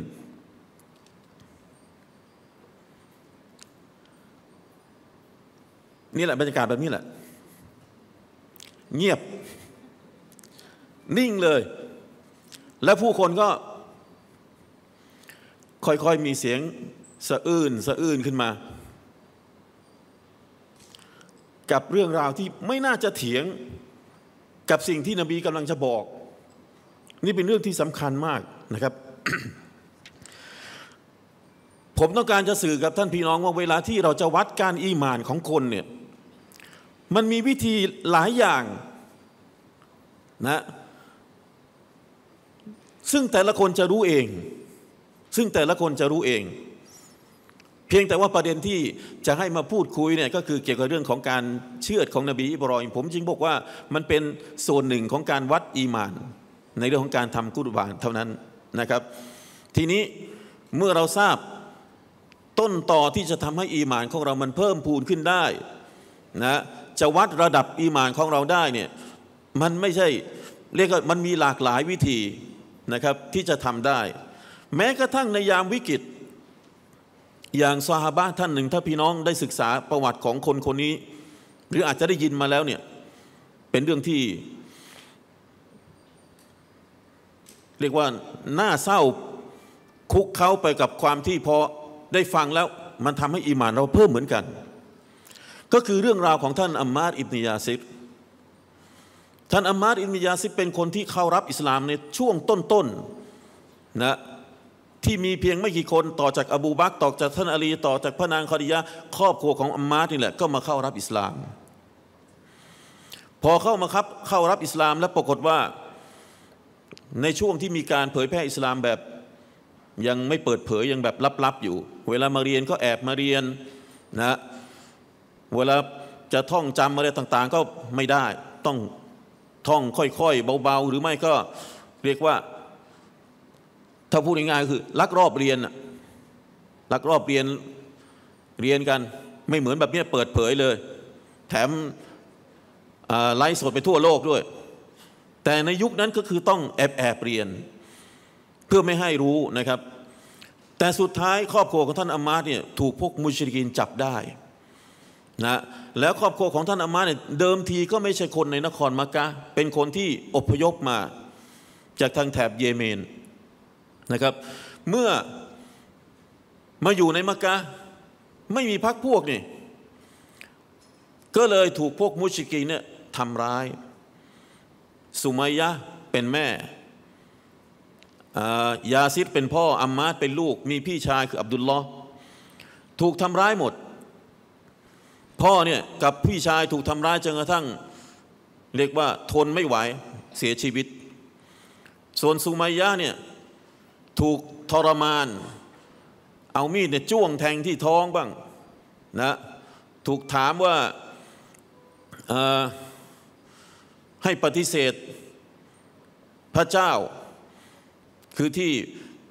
นี่แหละบรรยากาศแบบนี้แหละเงียบนิ่งเลยและผู้คนก็ค่อยๆมีเสียงสะอื้นสะอื้นขึ้นมากับเรื่องราวที่ไม่น่าจะเถียงกับสิ่งที่นบีกำลังจะบอกนี่เป็นเรื่องที่สำคัญมากนะครับ ผมต้องการจะสื่อกับท่านพี่น้องว่าเวลาที่เราจะวัดการอีหม่านของคนเนี่ยมันมีวิธีหลายอย่างนะซึ่งแต่ละคนจะรู้เองซึ่งแต่ละคนจะรู้เองเพียงแต่ว่าประเด็นที่จะให้มาพูดคุยเนี่ยก็คือเกี่ยวกับเรื่องของการเชื่อดของนบีอิบรอฮีมผมจึงบอกว่ามันเป็นส่วนหนึ่งของการวัดอีหม่านในเรื่องของการทำกุรบานเท่านั้นนะครับทีนี้เมื่อเราทราบต้นต่อที่จะทำให้อีหม่านของเรามันเพิ่มพูนขึ้นได้นะจะวัดระดับอีหม่านของเราได้เนี่ยมันไม่ใช่เรียกว่ามันมีหลากหลายวิธีนะครับที่จะทำได้แม้กระทั่งในยามวิกฤตอย่างซอฮาบะห์ท่านหนึ่งถ้าพี่น้องได้ศึกษาประวัติของคนคนนี้หรืออาจจะได้ยินมาแล้วเนี่ยเป็นเรื่องที่เรียกว่าน่าเศร้าคุกเข่าไปกับความที่พอได้ฟังแล้วมันทำให้อีหม่านเราเพิ่มเหมือนกันก็คือเรื่องราวของท่านอัมมาร์อิบนุยาซิรท่านอัมมาร์อิบนุยาซิรเป็นคนที่เข้ารับอิสลามในช่วงต้นๆนะที่มีเพียงไม่กี่คนต่อจากอบูบักรต่อจากท่านอาลีต่อจากพระนางคอดียะห์ครอบครัวของอัมมาร์นี่แหละก็มาเข้ารับอิสลามพอเข้ามาครับเข้ารับอิสลามแล้วปรากฏว่าในช่วงที่มีการเผยแพร่อิสลามแบบยังไม่เปิดเผยยังแบบลับๆอยู่เวลามาเรียนก็แอบมาเรียนนะเวลาจะท่องจำอะไรต่างๆก็ไม่ได้ต้องท่องค่อยๆเบาๆหรือไม่ก็เรียกว่าถ้าพูดง่ายๆคือลักรอบเรียนลักรอบเรียนเรียนกันไม่เหมือนแบบนี้เปิดเผยเลยแถมไลฟ์สดไปทั่วโลกด้วยแต่ในยุคนั้นก็คือต้องแอบแอบเรียนเพื่อไม่ให้รู้นะครับแต่สุดท้ายครอบครัวของท่านอัมมาร์เนี่ยถูกพวกมุชริกีนจับได้นะแล้วครอบครัวของท่านอัมมาร์เนี่ยเดิมทีก็ไม่ใช่คนในนครมักกะห์เป็นคนที่อพยพมาจากทางแถบเยเมนนะครับเมื่อมาอยู่ในมักกะห์ไม่มีพรรคพวกนี่ก็เลยถูกพวกมุชริกีนเนี่ยทำร้ายสุมัยยะห์เป็นแม่ยาซิดเป็นพ่ออัมมาดเป็นลูกมีพี่ชายคืออับดุลลอฮ์ถูกทำร้ายหมดพ่อเนี่ยกับพี่ชายถูกทำร้ายจนกระทั่งเรียกว่าทนไม่ไหวเสียชีวิตส่วนสุมัยยะห์เนี่ยถูกทรมานเอามีดเนี่ยจ้วงแทงที่ท้องบ้างนะถูกถามว่าให้ปฏิเสธพระเจ้าคือที่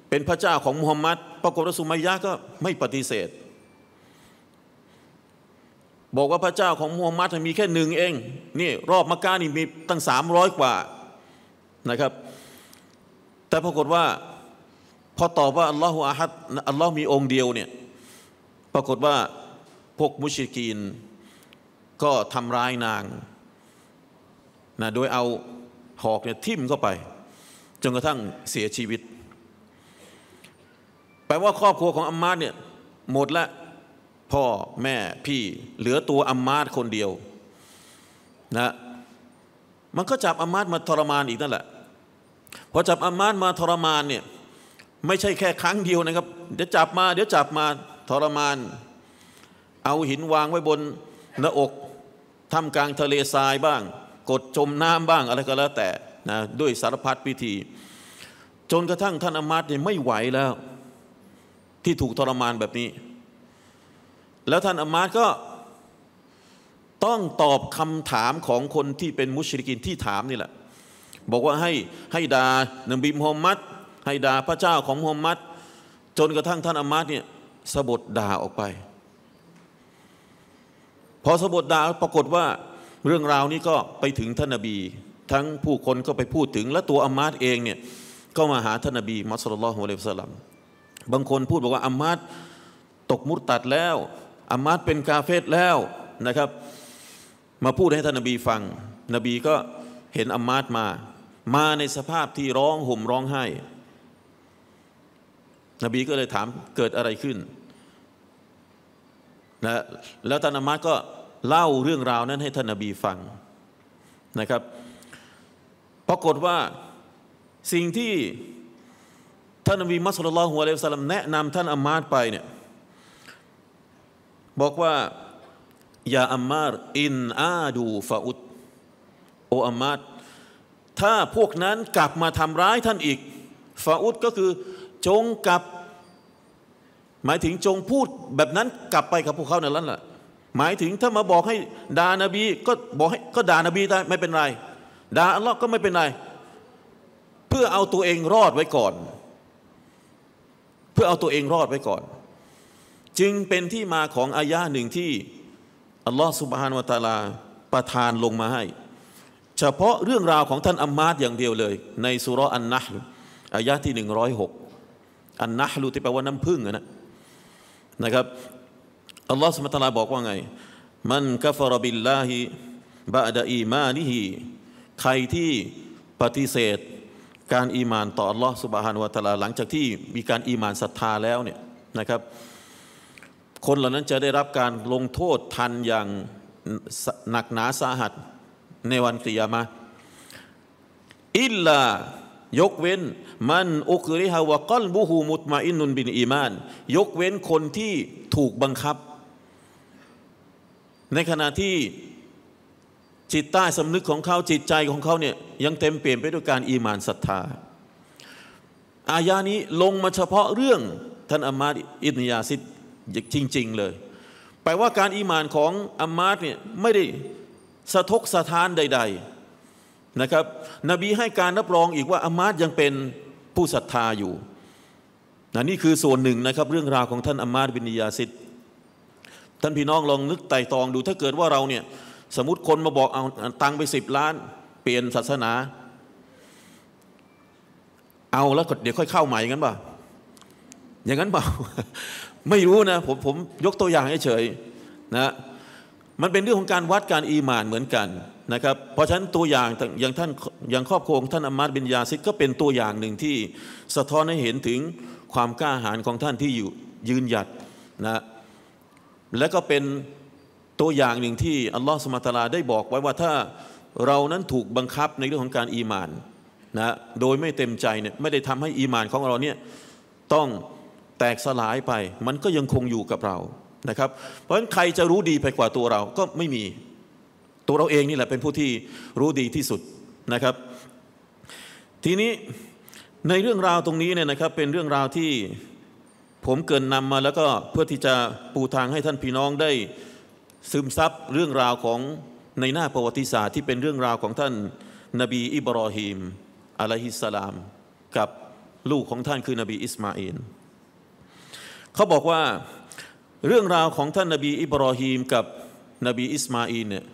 เป็นพระเจ้าของมุฮัมมัดปรากฏว่าสุมัยยะห์ก็ไม่ปฏิเสธบอกว่าพระเจ้าของมุฮัมมัดมีแค่หนึ่งเองนี่รอบมักกะห์นี่มีตั้งสามร้อยกว่านะครับแต่ปรากฏว่าพอตอบว่าอัลลอฮฺอะฮัดอัลลอฮฺมีองค์เดียวเนี่ยปรากฏว่าพวกมุชริกีนก็ทำร้ายนางนะโดยเอาหอกเนี่ยทิ่มเข้าไปจนกระทั่งเสียชีวิตแปลว่าครอบครัวของอัมมาดเนี่ยหมดละพ่อแม่พี่เหลือตัวอัมมาดคนเดียวนะมันก็จับอัมมาดมาทรมานอีกนั่นแหละพอจับอัมมาดมาทรมานเนี่ยไม่ใช่แค่ครั้งเดียวนะครับเดี๋ยวจับมาเดี๋ยวจับมาทรมานเอาหินวางไว้บนหน้าอก ท่ามกลางทะเลทรายบ้างกดจมน้ำบ้างอะไรก็แล้วแต่นะด้วยสารพัดพิธีจนกระทั่งท่านอามาตย์เนี่ยไม่ไหวแล้วที่ถูกทรมานแบบนี้แล้วท่านอามาตย์ก็ต้องตอบคำถามของคนที่เป็นมุชริกินที่ถามนี่แหละบอกว่าให้ให้ด่านบีมุฮัมมัดให้ด่าพระเจ้าของมุฮัมมัดจนกระทั่งท่านอามาตย์เนี่ยสบถด่าออกไปพอสบถด่าปรากฏว่าเรื่องราวนี้ก็ไปถึงท่านนบีทั้งผู้คนก็ไปพูดถึงและตัวอามาตย์เองเนี่ยก็มาหาท่านนบีมุฮัมมัดศ็อลลัลลอฮุอะลัยฮิวะซัลลัมบางคนพูดบอกว่าอามาตย์ตกมุรตัดแล้วอามาตย์เป็นกาเฟรแล้วนะครับมาพูดให้ท่านนบีฟังนบีก็เห็นอามาตย์มามาในสภาพที่ร้องห่มร้องไห้นบีก็เลยถามเกิดอะไรขึ้นนะแล้วท่านอามาตย์ก็เล่าเรื่องราวนั้นให้ท่านนบีฟังนะครับปรากฏว่าสิ่งที่ท่านนบีมุฮัมมัด ศ็อลลัลลอฮุอะลัยฮิวะซัลลัมแนะนำท่านอามาตย์ไปเนี่ยบอกว่ายาอามาตย์อินอาดูฟาอุดโออามาตย์ถ้าพวกนั้นกลับมาทำร้ายท่านอีกฟาอุดก็คือจงกลับหมายถึงจงพูดแบบนั้นกลับไปกับพวกเขาในนั้นแหละหมายถึงถ้ามาบอกให้ด่านบีก็บอกให้ก็ด่านบีได้ไม่เป็นไรด่าอัลเลาะห์ก็ไม่เป็นไรเพื่อเอาตัวเองรอดไว้ก่อนเพื่อเอาตัวเองรอดไว้ก่อนจึงเป็นที่มาของอายะห์หนึ่งที่อัลลอฮฺซุบฮานะฮูวะตะอาลาประทานลงมาให้เฉพาะเรื่องราวของท่านอามาตย์อย่างเดียวเลยในซูเราะห์อันนะห์อายะห์ที่หนึ่งร้อยหกอันนะห์ที่แปลว่าน้ำผึ้งนะนะครับอัลลอฮฺซุบฮานะฮูวะตะอาลาบอกว่าไงมันกะฟะรบิลลาฮิบะอดะอีมานิฮิใครที่ปฏิเสธการอีมานต่ออัลลอฮฺซุบฮานะฮูวะตะอาลาหลังจากที่มีการอีมานศรัทธาแล้วเนี่ยนะครับคนเหล่านั้นจะได้รับการลงโทษทันอย่างหนักหนาสาหัสในวันกิยามะห์อิลลายกเว้นมันอุกริฮาวะกอลบุฮูมุตมาอินนุนบินอีมานยกเว้นคนที่ถูกบังคับในขณะที่จิตใต้สำนึกของเขาจิตใจของเขาเนี่ยยังเต็มเปลี่ยนไปด้วยการอีมานศรัทธาอายะนี้ลงมาเฉพาะเรื่องท่านอามาตย์อิบนุยาซิดจริงๆเลยแปลว่าการอีหม่านของอามาตย์เนี่ยไม่ได้สะทกสะท้านใดๆนะครับนบีให้การรับรองอีกว่าอามาตย์ยังเป็นผู้ศรัทธาอยู่นี่คือส่วนหนึ่งนะครับเรื่องราวของท่านอามาตย์บินยาซิดท่านพี่น้องลองนึกไต่ตองดูถ้าเกิดว่าเราเนี่ยสมมติคนมาบอกเอาตังไปสิบล้านเปลี่ยนศาสนาเอาแล้วเดี๋ยวค่อยเข้าใหม่งั้นป่ะอย่างนั้นเปล่าไม่รู้นะผมผมยกตัวอย่างเฉยๆนะมันเป็นเรื่องของการวัดการอีหม่านเหมือนกันนะครับเพราะฉะนั้นตัวอย่างอย่างท่านอย่างครอบครัวของท่านอามาตย์บินยาซิดก็เป็นตัวอย่างหนึ่งที่สะท้อนให้เห็นถึงความกล้าหาญของท่านที่อยู่ยืนหยัดนะและก็เป็นตัวอย่างหนึ่งที่อัลลอฮฺซุบฮานะฮูวะตะอาลาได้บอกไว้ว่าถ้าเรานั้นถูกบังคับในเรื่องของการอีหม่านนะโดยไม่เต็มใจเนี่ยไม่ได้ทำให้อีหม่านของเราเนี่ยต้องแตกสลายไปมันก็ยังคงอยู่กับเรานะครับเพราะฉะนั้นใครจะรู้ดีไปกว่าตัวเราก็ไม่มีตัวเราเองนี่แหละเป็นผู้ที่รู้ดีที่สุดนะครับทีนี้ในเรื่องราวตรงนี้เนี่ยนะครับเป็นเรื่องราวที่ผมเกินนำมาแล้วก็เพื่อที่จะปูทางให้ท่านพี่น้องได้ซึมซับเรื่องราวของในหน้าประวัติศาสตร์ที่เป็นเรื่องราวของท่านนบีอิบรอฮีมอะลัยฮิสสลามกับลูกของท่านคือนบีอิสมาอีลเขาบอกว่าเรื่องราวของท่านนบีอิบรอฮีมกับนบีอิสมาอีลเนี่ย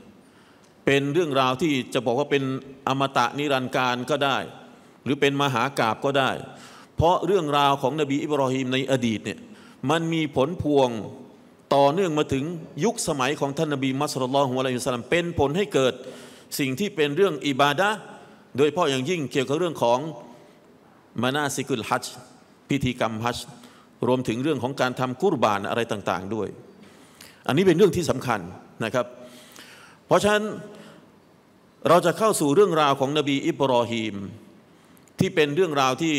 เป็นเรื่องราวที่จะบอกว่าเป็นอมตะนิรันดร์การก็ได้หรือเป็นมหากาพย์ก็ได้เพราะเรื่องราวของนบีอิบรอฮีมในอดีตเนี่ยมันมีผลพวงต่อเนื่องมาถึงยุคสมัยของท่านนบีมุฮัมมัด ศ็อลลัลลอฮุอะลัยฮิวะซัลลัมเป็นผลให้เกิดสิ่งที่เป็นเรื่องอิบาดะห์โดยเฉพาะอย่างยิ่งเกี่ยวกับเรื่องของมานาซิกุลฮัจญ์พิธีกรรมฮัจญ์รวมถึงเรื่องของการทำกุรบานอะไรต่างๆด้วยอันนี้เป็นเรื่องที่สำคัญนะครับเพราะฉะนั้นเราจะเข้าสู่เรื่องราวของนบีอิบรอฮีมที่เป็นเรื่องราวที่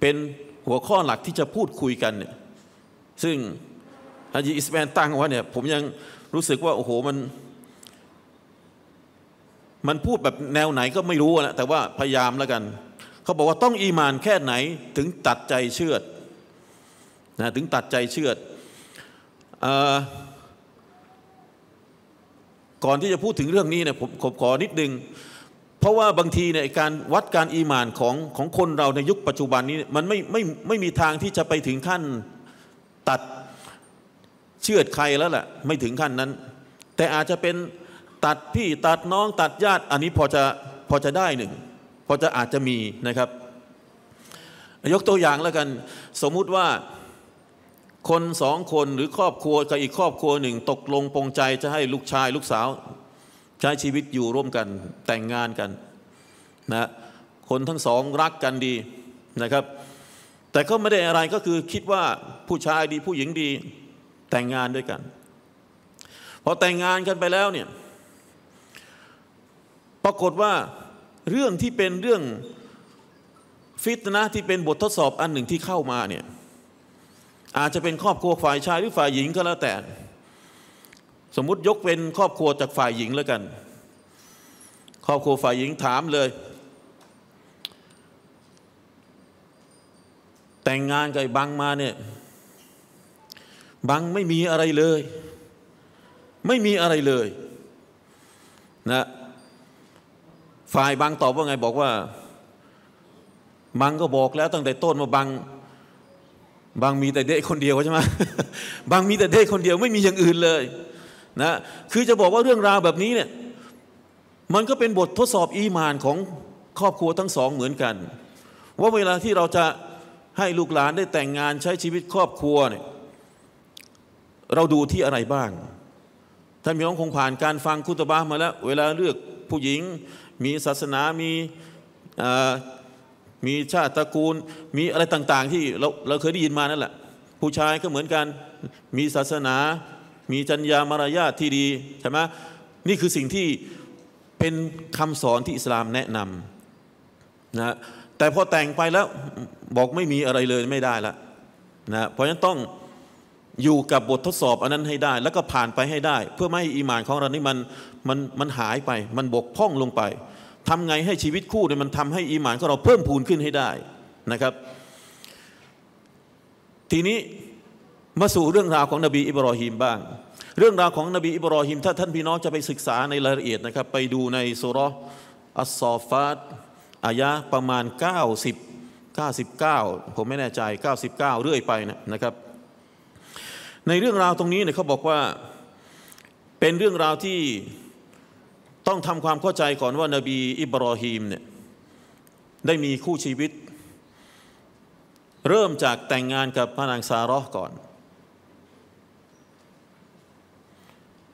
เป็นหัวข้อหลักที่จะพูดคุยกันเนี่ยซึ่งฮาจิอิสแมนตั้งไว้เนี่ยผมยังรู้สึกว่าโอ้โหมัน มันพูดแบบแนวไหนก็ไม่รู้นะแต่ว่าพยายามแล้วกันเขาบอกว่าต้องอีหม่านแค่ไหนถึงตัดใจเชื่อดนะถึงตัดใจเชื่อดก่อนที่จะพูดถึงเรื่องนี้เนี่ยผมขอนิดนึงเพราะว่าบางทีเนี่ยการวัดการอีหม่านของของคนเราในยุคปัจจุบันนี้มันไม่ไม่ไม่มีทางที่จะไปถึงขั้นตัดเชื่อดใครแล้วแหละไม่ถึงขั้นนั้นแต่อาจจะเป็นตัดพี่ตัดน้องตัดญาติอันนี้พอจะพอจะได้หนึ่งพอจะอาจจะมีนะครับยกตัวอย่างแล้วกันสมมุติว่าคนสองคนหรือครอบครัวกับอีกครอบครัวหนึ่งตกลงปลงใจจะให้ลูกชายลูกสาวใช้ชีวิตอยู่ร่วมกันแต่งงานกันนะคนทั้งสองรักกันดีนะครับแต่ก็ไม่ได้อะไรก็คือคิดว่าผู้ชายดีผู้หญิงดีแต่งงานด้วยกันพอแต่งงานกันไปแล้วเนี่ยปรากฏว่าเรื่องที่เป็นเรื่องฟิตนะที่เป็นบททดสอบอันหนึ่งที่เข้ามาเนี่ยอาจจะเป็นครอบครัวฝ่ายชายหรือฝ่ายหญิงก็แล้วแต่สมมุติยกเป็นครอบครัวจากฝ่ายหญิงแล้วกันครอบครัวฝ่ายหญิงถามเลยแต่งงานกับบังมาเนี่ยบังไม่มีอะไรเลยไม่มีอะไรเลยนะฝ่ายบังตอบว่าไงบอกว่าบังก็บอกแล้วตั้งแต่ต้นว่าบังบังมีแต่เด็กคนเดียวใช่ไหมบังมีแต่เด็กคนเดียวไม่มีอย่างอื่นเลยนะคือจะบอกว่าเรื่องราวแบบนี้เนี่ยมันก็เป็นบททดสอบอีหม่านของครอบครัวทั้งสองเหมือนกันว่าเวลาที่เราจะให้ลูกหลานได้แต่งงานใช้ชีวิตครอบครัวเนี่ยเราดูที่อะไรบ้างท่านพี่น้องคงผ่านการฟังคุตบะห์มาแล้วเวลาเลือกผู้หญิงมีศาสนามีมีชาติตระกูลมีอะไรต่างๆที่เราเราเคยได้ยินมานั่นแหละผู้ชายก็เหมือนกันมีศาสนามีจรรยามารยาทที่ดีใช่ไหมนี่คือสิ่งที่เป็นคำสอนที่อิสลามแนะนำนะแต่พอแต่งไปแล้วบอกไม่มีอะไรเลยไม่ได้ละนะเพราะฉะนั้นต้องอยู่กับบททดสอบอันนั้นให้ได้แล้วก็ผ่านไปให้ได้เพื่อไม่ให้อีหม่านของเรานี่มันมันมันหายไปมันบกพร่องลงไปทำไงให้ชีวิตคู่เนี่ยมันทำให้อีหม่านของเราเพิ่มพูนขึ้นให้ได้นะครับทีนี้มาสู่เรื่องราวของนบีอิบรอฮีมบ้างเรื่องราวของนบีอิบรอฮีมถ้าท่านพี่น้องจะไปศึกษาในรายละเอียดนะครับไปดูในซูเราะห์อัสซอฟาตอายะห์ประมาณเก้าสิบ เก้าสิบเก้าผมไม่แน่ใจเก้าสิบเก้าเรื่อยไปนะครับในเรื่องราวตรงนี้เนี่ยเขาบอกว่าเป็นเรื่องราวที่ต้องทำความเข้าใจก่อนว่านบีอิบรอฮีมเนี่ยได้มีคู่ชีวิตเริ่มจากแต่งงานกับพระนางซาเราะห์ก่อน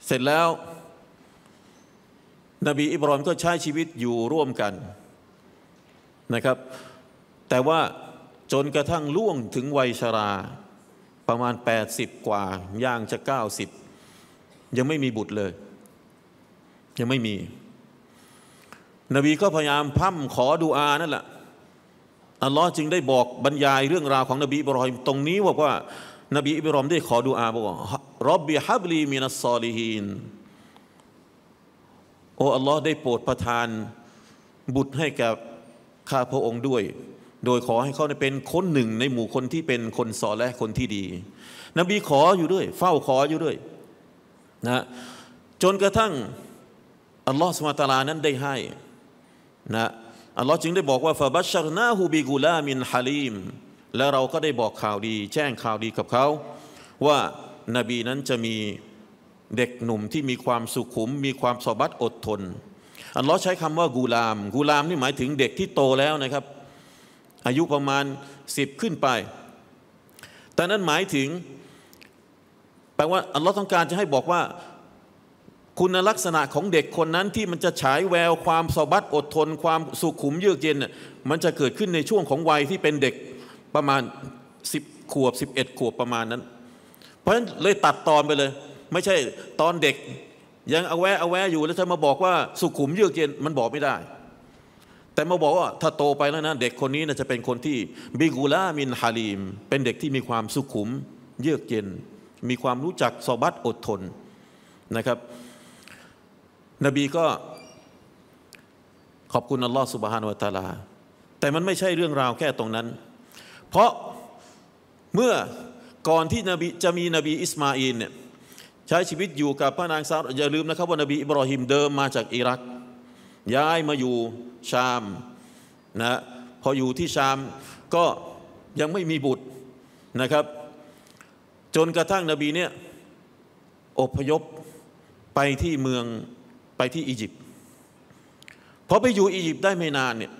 เสร็จแล้วนบีอิบรอฮีมก็ใช้ชีวิตอยู่ร่วมกันนะครับแต่ว่าจนกระทั่งล่วงถึงวัยชราประมาณแปดสิบกว่าย่างจะเก้าสิบยังไม่มีบุตรเลยยังไม่มีนบีก็พยายามพร่ำขอดุอานั่นแหละอัลลอฮ์จึงได้บอกบรรยายเรื่องราวของนบีอิบรอฮีมตรงนี้บอกว่านบีอิบรอฮีมได้ขอดุอาบอกว่าร็อบบิฮับลีมินัสซอลิฮีนโอ้อัลลอฮ์ได้โปรดประทานบุตรให้กับข้าพระองค์ด้วยโดยขอให้เขาเป็นคนหนึ่งในหมู่คนที่เป็นคนซอและคนที่ดีนบีขออยู่ด้วยเฝ้าขออยู่ด้วยนะจนกระทั่งอัลลอฮฺซุบฮานะฮูวะตะอาลานั้นได้ให้นะอัลลอฮ์จึงได้บอกว่าฟาบัชชัรนาฮูบิกุลามินฮะลีมและเราก็ได้บอกข่าวดีแจ้งข่าวดีกับเขาว่านบีนั้นจะมีเด็กหนุ่มที่มีความสุขุมมีความซอบัตอดทนอัลลอฮ์ใช้คำว่ากุลามกุลามนี่หมายถึงเด็กที่โตแล้วนะครับอายุประมาณสิบขึ้นไปแต่นั้นหมายถึงแปลว่าอัลลอฮ์ต้องการจะให้บอกว่าคุณลักษณะของเด็กคนนั้นที่มันจะฉายแววความซอบัตอดทนความสุขุมเยือกเย็นมันจะเกิดขึ้นในช่วงของวัยที่เป็นเด็กประมาณสิบขวบสิบเอ็ดขวบประมาณนั้นเพราะฉะนั้นเลยตัดตอนไปเลยไม่ใช่ตอนเด็กยังเอาแวะเอาแวะอยู่แล้วจะมาบอกว่าสุขุมเยือกเย็นมันบอกไม่ได้แต่มาบอกว่าถ้าโตไปแล้วนะเด็กคนนี้นะจะเป็นคนที่บิกูลามินฮาลีมเป็นเด็กที่มีความสุขุมเยือกเย็นมีความรู้จักซอบัตอดทนนะครับนบีก็ ขอบคุณอัลลอฮฺซุบฮานะฮูวะตะอาลาแต่มันไม่ใช่เรื่องราวแค่ตรงนั้นเพราะเมื่อก่อนที่นบีจะมีนบีอิสมาอีลเนี่ยใช้ชีวิตอยู่กับพระนางซาอุดะห์อย่าลืมนะครับว่านบีอิบรอฮิมเดิมมาจากอิรักย้ายมาอยู่ชามนะพออยู่ที่ชามก็ยังไม่มีบุตรนะครับจนกระทั่งนบีเนี่ยอพยพไปที่เมืองไปที่อียิปต์พอไปอยู่อียิปต์ได้ไม่นานเนี่ย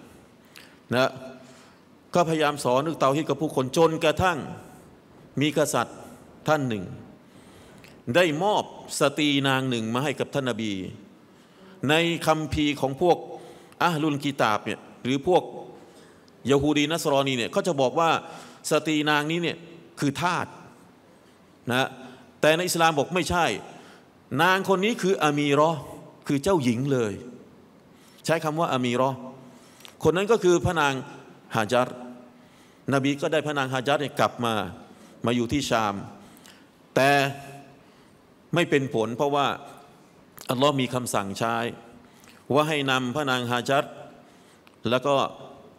นะก็พยายามสอนเรื่องเตาฮีดกับผู้คนจนกระทั่งมีกษัตริย์ท่านหนึ่งได้มอบสตรีนางหนึ่งมาให้กับท่านนบีในคัมภีร์ของพวกอะห์ลุลกิตาบเนี่ยหรือพวกยะฮูดีนัสรอนีเนี่ยเขาจะบอกว่าสตรีนางนี้เนี่ยคือทาสนะแต่ในอิสลามบอกไม่ใช่นางคนนี้คืออามีรอคือเจ้าหญิงเลยใช้คำว่าอามีรอคนนั้นก็คือพระนางฮาจัรนบีก็ได้พระนางฮาจัรเนี่ยกลับมามาอยู่ที่ชามแต่ไม่เป็นผลเพราะว่าอัลลอฮ์มีคำสั่งใช้ว่าให้นำพระนางฮาจัรแล้วก็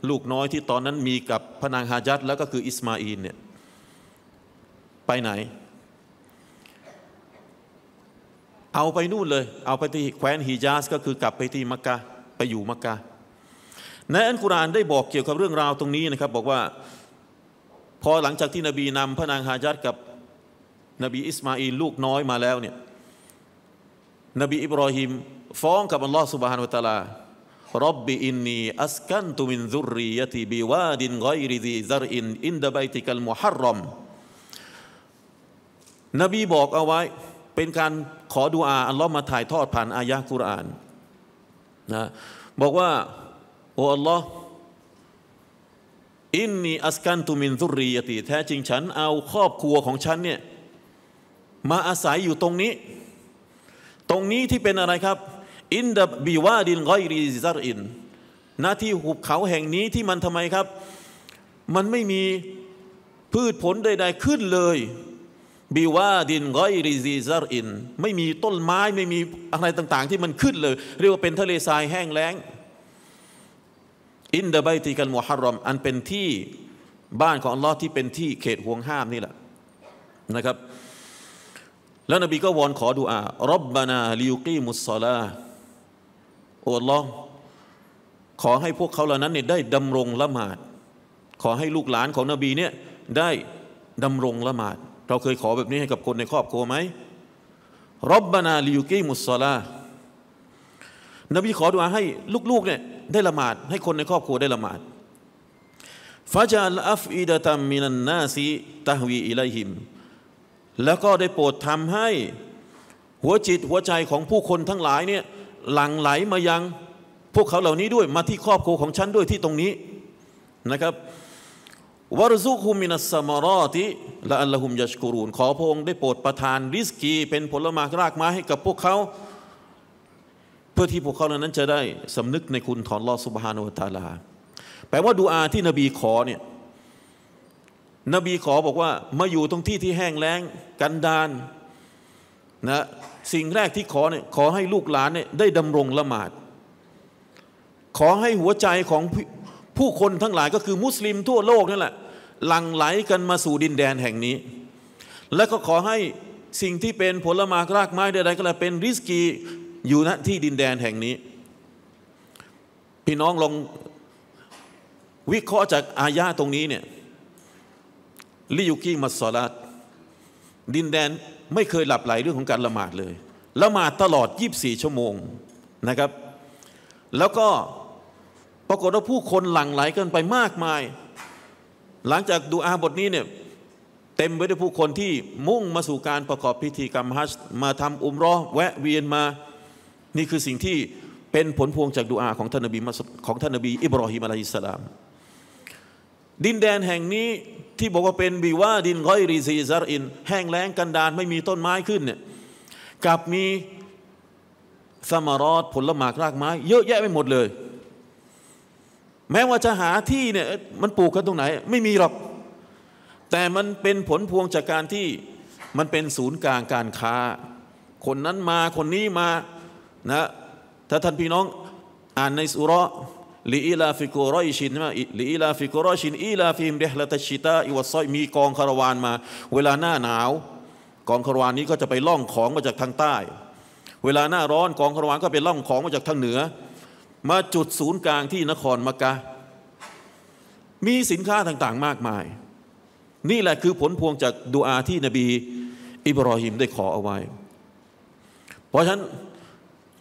ลูกน้อยที่ตอนนั้นมีกับพระนางฮาจัรแล้วก็คืออิสมาอีลเนี่ยไปไหนเอาไปนู่นเลยเอาไปที่แคว้นฮิญาซก็คือกลับไปที่มักกะไปอยู่มักกะในอัลกุรอานได้บอกเกี่ยวกับเรื่องราวตรงนี้นะครับบอกว่าพอหลังจากที่นบีนำพระนางฮาจัรกับนบีอิสมาอีลลูกน้อยมาแล้วเนี่ยนบีอิบรอฮิมฟ้องกับอัลลอฮฺซุบฮานะฮูวะตะอาลาร็อบบิอินนีอัสกันตุมินซุรริยะติบิวาดินฆอยริซิซะรอินอินดะบัยติกัลมุฮัรรอมนบีบอกเอาไว้เป็นการขอดุอาอัลลอฮ์มาถ่ายทอดผ่านอายะกุรอานนะบอกว่าโอ้อัลลอฮ์อินนีอัสกันตุมินซุรริยะติแท้จริงฉันเอาครอบครัวของฉันเนี่ยมาอาศัยอยู่ตรงนี้ตรงนี้ที่เป็นอะไรครับอินดะบิวาดินฆอยริซะรอินหน้าที่หุบเขาแห่งนี้ที่มันทำไมครับมันไม่มีพืชผลใดๆขึ้นเลยบิวาดินฆอยริซิซะรอินไม่มีต้นไม้ไม่มีอะไรต่างๆที่มันขึ้นเลยเรียกว่าเป็นทะเลทรายแห้งแล้งอินดะบัยติกัลมุฮัรรอมอันเป็นที่บ้านของอัลลอฮ์ที่เป็นที่เขตห่วงห้ามนี่แหละนะครับแล้วนบีก็วอนขอดุอาร็อบบะนาลิยุกีมุสศอลาโอ้อัลลอฮ์ขอให้พวกเขาเหล่านั้นเนี่ยได้ดำรงละหมาดขอให้ลูกหลานของนบีเนี่ยได้ดำรงละหมาดเราเคยขอแบบนี้ให้กับคนในครอบครัวไหมร็อบบะนาลิยุกีมุสศอลานบีขอดุอาให้ลูกๆเนี่ยได้ละหมาดให้คนในครอบครัวได้ละหมาดฟะญะอัลอัฟอิดะตัมมินันนาซิตะฮวีอิลัยฮิมแล้วก็ได้โปรดทำให้หัวจิตหัวใจของผู้คนทั้งหลายเนี่ยหลั่งไหลมายังพวกเขาเหล่านี้ด้วยมาที่ครอบครัวของฉันด้วยที่ตรงนี้นะครับวะรซุกฮุมมินัสซะมะรอติละอัลละฮุมยัชกุรูนขอพระองค์ได้โปรดประทานริสกีเป็นผลไม้รากไม้ให้กับพวกเขาเพื่อที่พวกเขาเหล่านั้นจะได้สำนึกในคุณของอัลเลาะห์ซุบฮานะฮูวะตะอาลาแปลว่าดุอาที่นบีขอเนี่ยนบีขอบอกว่ามาอยู่ตรงที่ที่แห้งแล้งกันดารนะสิ่งแรกที่ขอเนี่ยขอให้ลูกหลานเนี่ยได้ดำรงละหมาดขอให้หัวใจของผู้คนทั้งหลายก็คือมุสลิมทั่วโลกนั่นแหละหลั่งไหลกันมาสู่ดินแดนแห่งนี้และก็ขอให้สิ่งที่เป็นผลไม้รากไม้ใดๆก็แล้วเป็นริสกีอยู่ณที่ดินแดนแห่งนี้พี่น้องลองวิเคราะห์จากอายะตรงนี้เนี่ยลิยุกีมัสซอลาตดินแดนไม่เคยหลับไหลเรื่องของการละหมาดเลยละหมาดตลอดยี่สิบสี่ชั่วโมงนะครับแล้วก็ปรากฏว่าผู้คนหลั่งไหลกันไปมากมายหลังจากดูอาบทนี้เนี่ยเต็มไปด้วยผู้คนที่มุ่งมาสู่การประกอบพิธีกรรมฮัจญ์มาทำอุมเราะห์แวะเวียนมานี่คือสิ่งที่เป็นผลพวงจากดูอาของท่านนบีของท่านนบีอิบรอฮิมอะลัยฮิสสลามดินแดนแห่งนี้ที่บอกว่าเป็นบิวาดินฆอยริซิซะรอินแห้งแล้งกันดารไม่มีต้นไม้ขึ้นเนี่ยกลับมีซะมะรอตผลไม้รากไม้เยอะแยะไปหมดเลยแม้ว่าจะหาที่เนี่ยมันปลูกกันตรงไหนไม่มีหรอกแต่มันเป็นผลพวงจากการที่มันเป็นศูนย์กลางการค้าคนนั้นมาคนนี้มานะถ้าท่านพี่น้อง อ่านในสุเราะห์ลีอิลาฟิกุรอยชินมาลีอิลาฟิกุรอยชินอีลาฟิมริฮละตัชชิตาอิวัสซอยมีกองคาราวานมาเวลาหน้าหนาวกองคาราวานนี้ก็จะไปล่องของมาจากทางใต้เวลาหน้าร้อนกองคาราวานก็ไปล่องของมาจากทางเหนือมาจุดศูนย์กลางที่นครมักกะฮ์มีสินค้าต่างๆมากมายนี่แหละคือผลพวงจากดุอาที่นบีอิบรอฮิมได้ขอเอาไว้เพราะฉะนั้น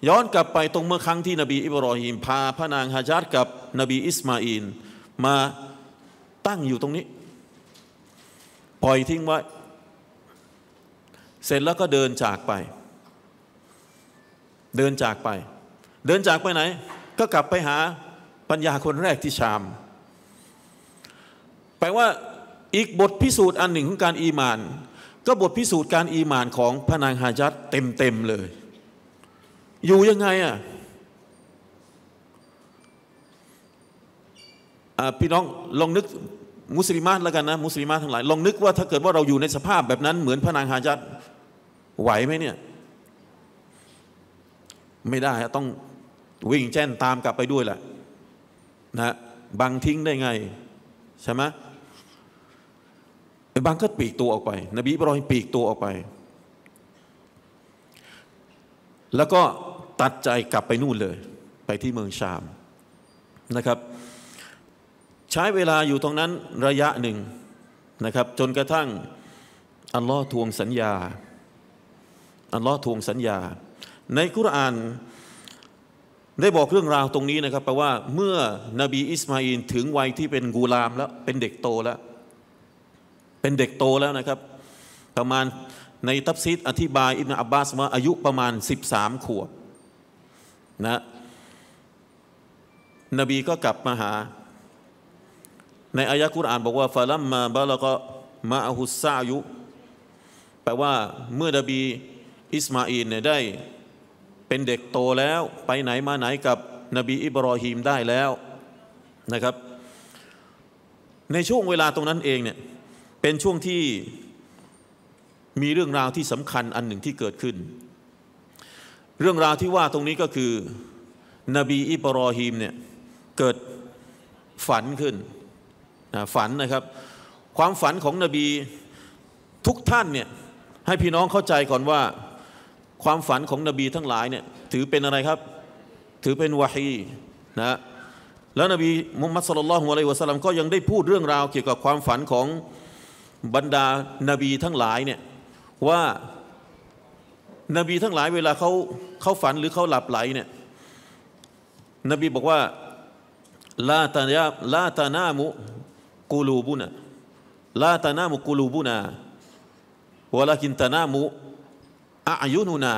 ย้อนกลับไปตรงเมื่อครั้งที่นบีอิบรอฮิมพาพระนางฮาจาร์กับนบีอิสมาอินมาตั้งอยู่ตรงนี้ปล่อยทิ้งไว้เสร็จแล้วก็เดินจากไปเดินจากไปเดินจากไปไหนก็กลับไปหาปัญญาคนแรกที่ชามแปลว่าอีกบทพิสูจน์อันหนึ่งของการอีหม่านก็บทพิสูจน์การอีหม่านของพระนางฮาญัรเต็มๆเลยอยู่ยังไงอ่ะพี่น้องลองนึกมุสลิมาแล้วกันนะมุสลิมาทั้งหลายลองนึกว่าถ้าเกิดว่าเราอยู่ในสภาพแบบนั้นเหมือนพระนางฮาญัรไหวไหมเนี่ยไม่ได้ต้องวิ่งแจ้นตามกลับไปด้วยแหละนะบังทิ้งได้ไงใช่ไหมบางก็ปีกตัวออกไปนบีอิบรอฮิมปีกตัวออกไปแล้วก็ตัดใจกลับไปนู่นเลยไปที่เมืองชามนะครับใช้เวลาอยู่ตรงนั้นระยะหนึ่งนะครับจนกระทั่งอัลลอฮ์ทวงสัญญาอัลลอฮ์ทวงสัญญาในกุรอานได้บอกเรื่องราวตรงนี้นะครับแปลว่าเมื่อนบีอิสมาอินถึงวัยที่เป็นกูลามแล้วเป็นเด็กโตแล้วเป็นเด็กโตแล้วนะครับประมาณในตัฟซีรอธิบายอิบนุอับบาสว่าอายุประมาณสิบสามขวบนะนบีก็กลับมาหาในอายะกุรอานบอกว่าฟะลัมมาบะละกะมะอะฮุสซะยุแปลว่าเมื่อนบีอิสมาอินเนี่ยได้เป็นเด็กโตแล้วไปไหนมาไหนกับนบีอิบรอฮีมได้แล้วนะครับในช่วงเวลาตรงนั้นเองเนี่ยเป็นช่วงที่มีเรื่องราวที่สำคัญอันหนึ่งที่เกิดขึ้นเรื่องราวที่ว่าตรงนี้ก็คือนบีอิบรอฮีมเนี่ยเกิดฝันขึ้นฝันนะครับความฝันของนบีทุกท่านเนี่ยให้พี่น้องเข้าใจก่อนว่าความฝันของนบีทั้งหลายเนี่ยถือเป็นอะไรครับถือเป็นวะฮีนะแล้วนบีมุฮัมมัดศ็อลลัลลอฮุอะลัยฮิวะซัลลัมก็ยังได้พูดเรื่องราวเกี่ยวกับความฝันของบรรดานบีทั้งหลายเนี่ยว่านบีทั้งหลายเวลาเขาเขาฝันหรือเขาหลับไหลเนี่ยนบีบอกว่าลาตายาลาตานามุกูลูบุนะลาตานามุกูลูบุนะวะลากินตานามุอายุนูนา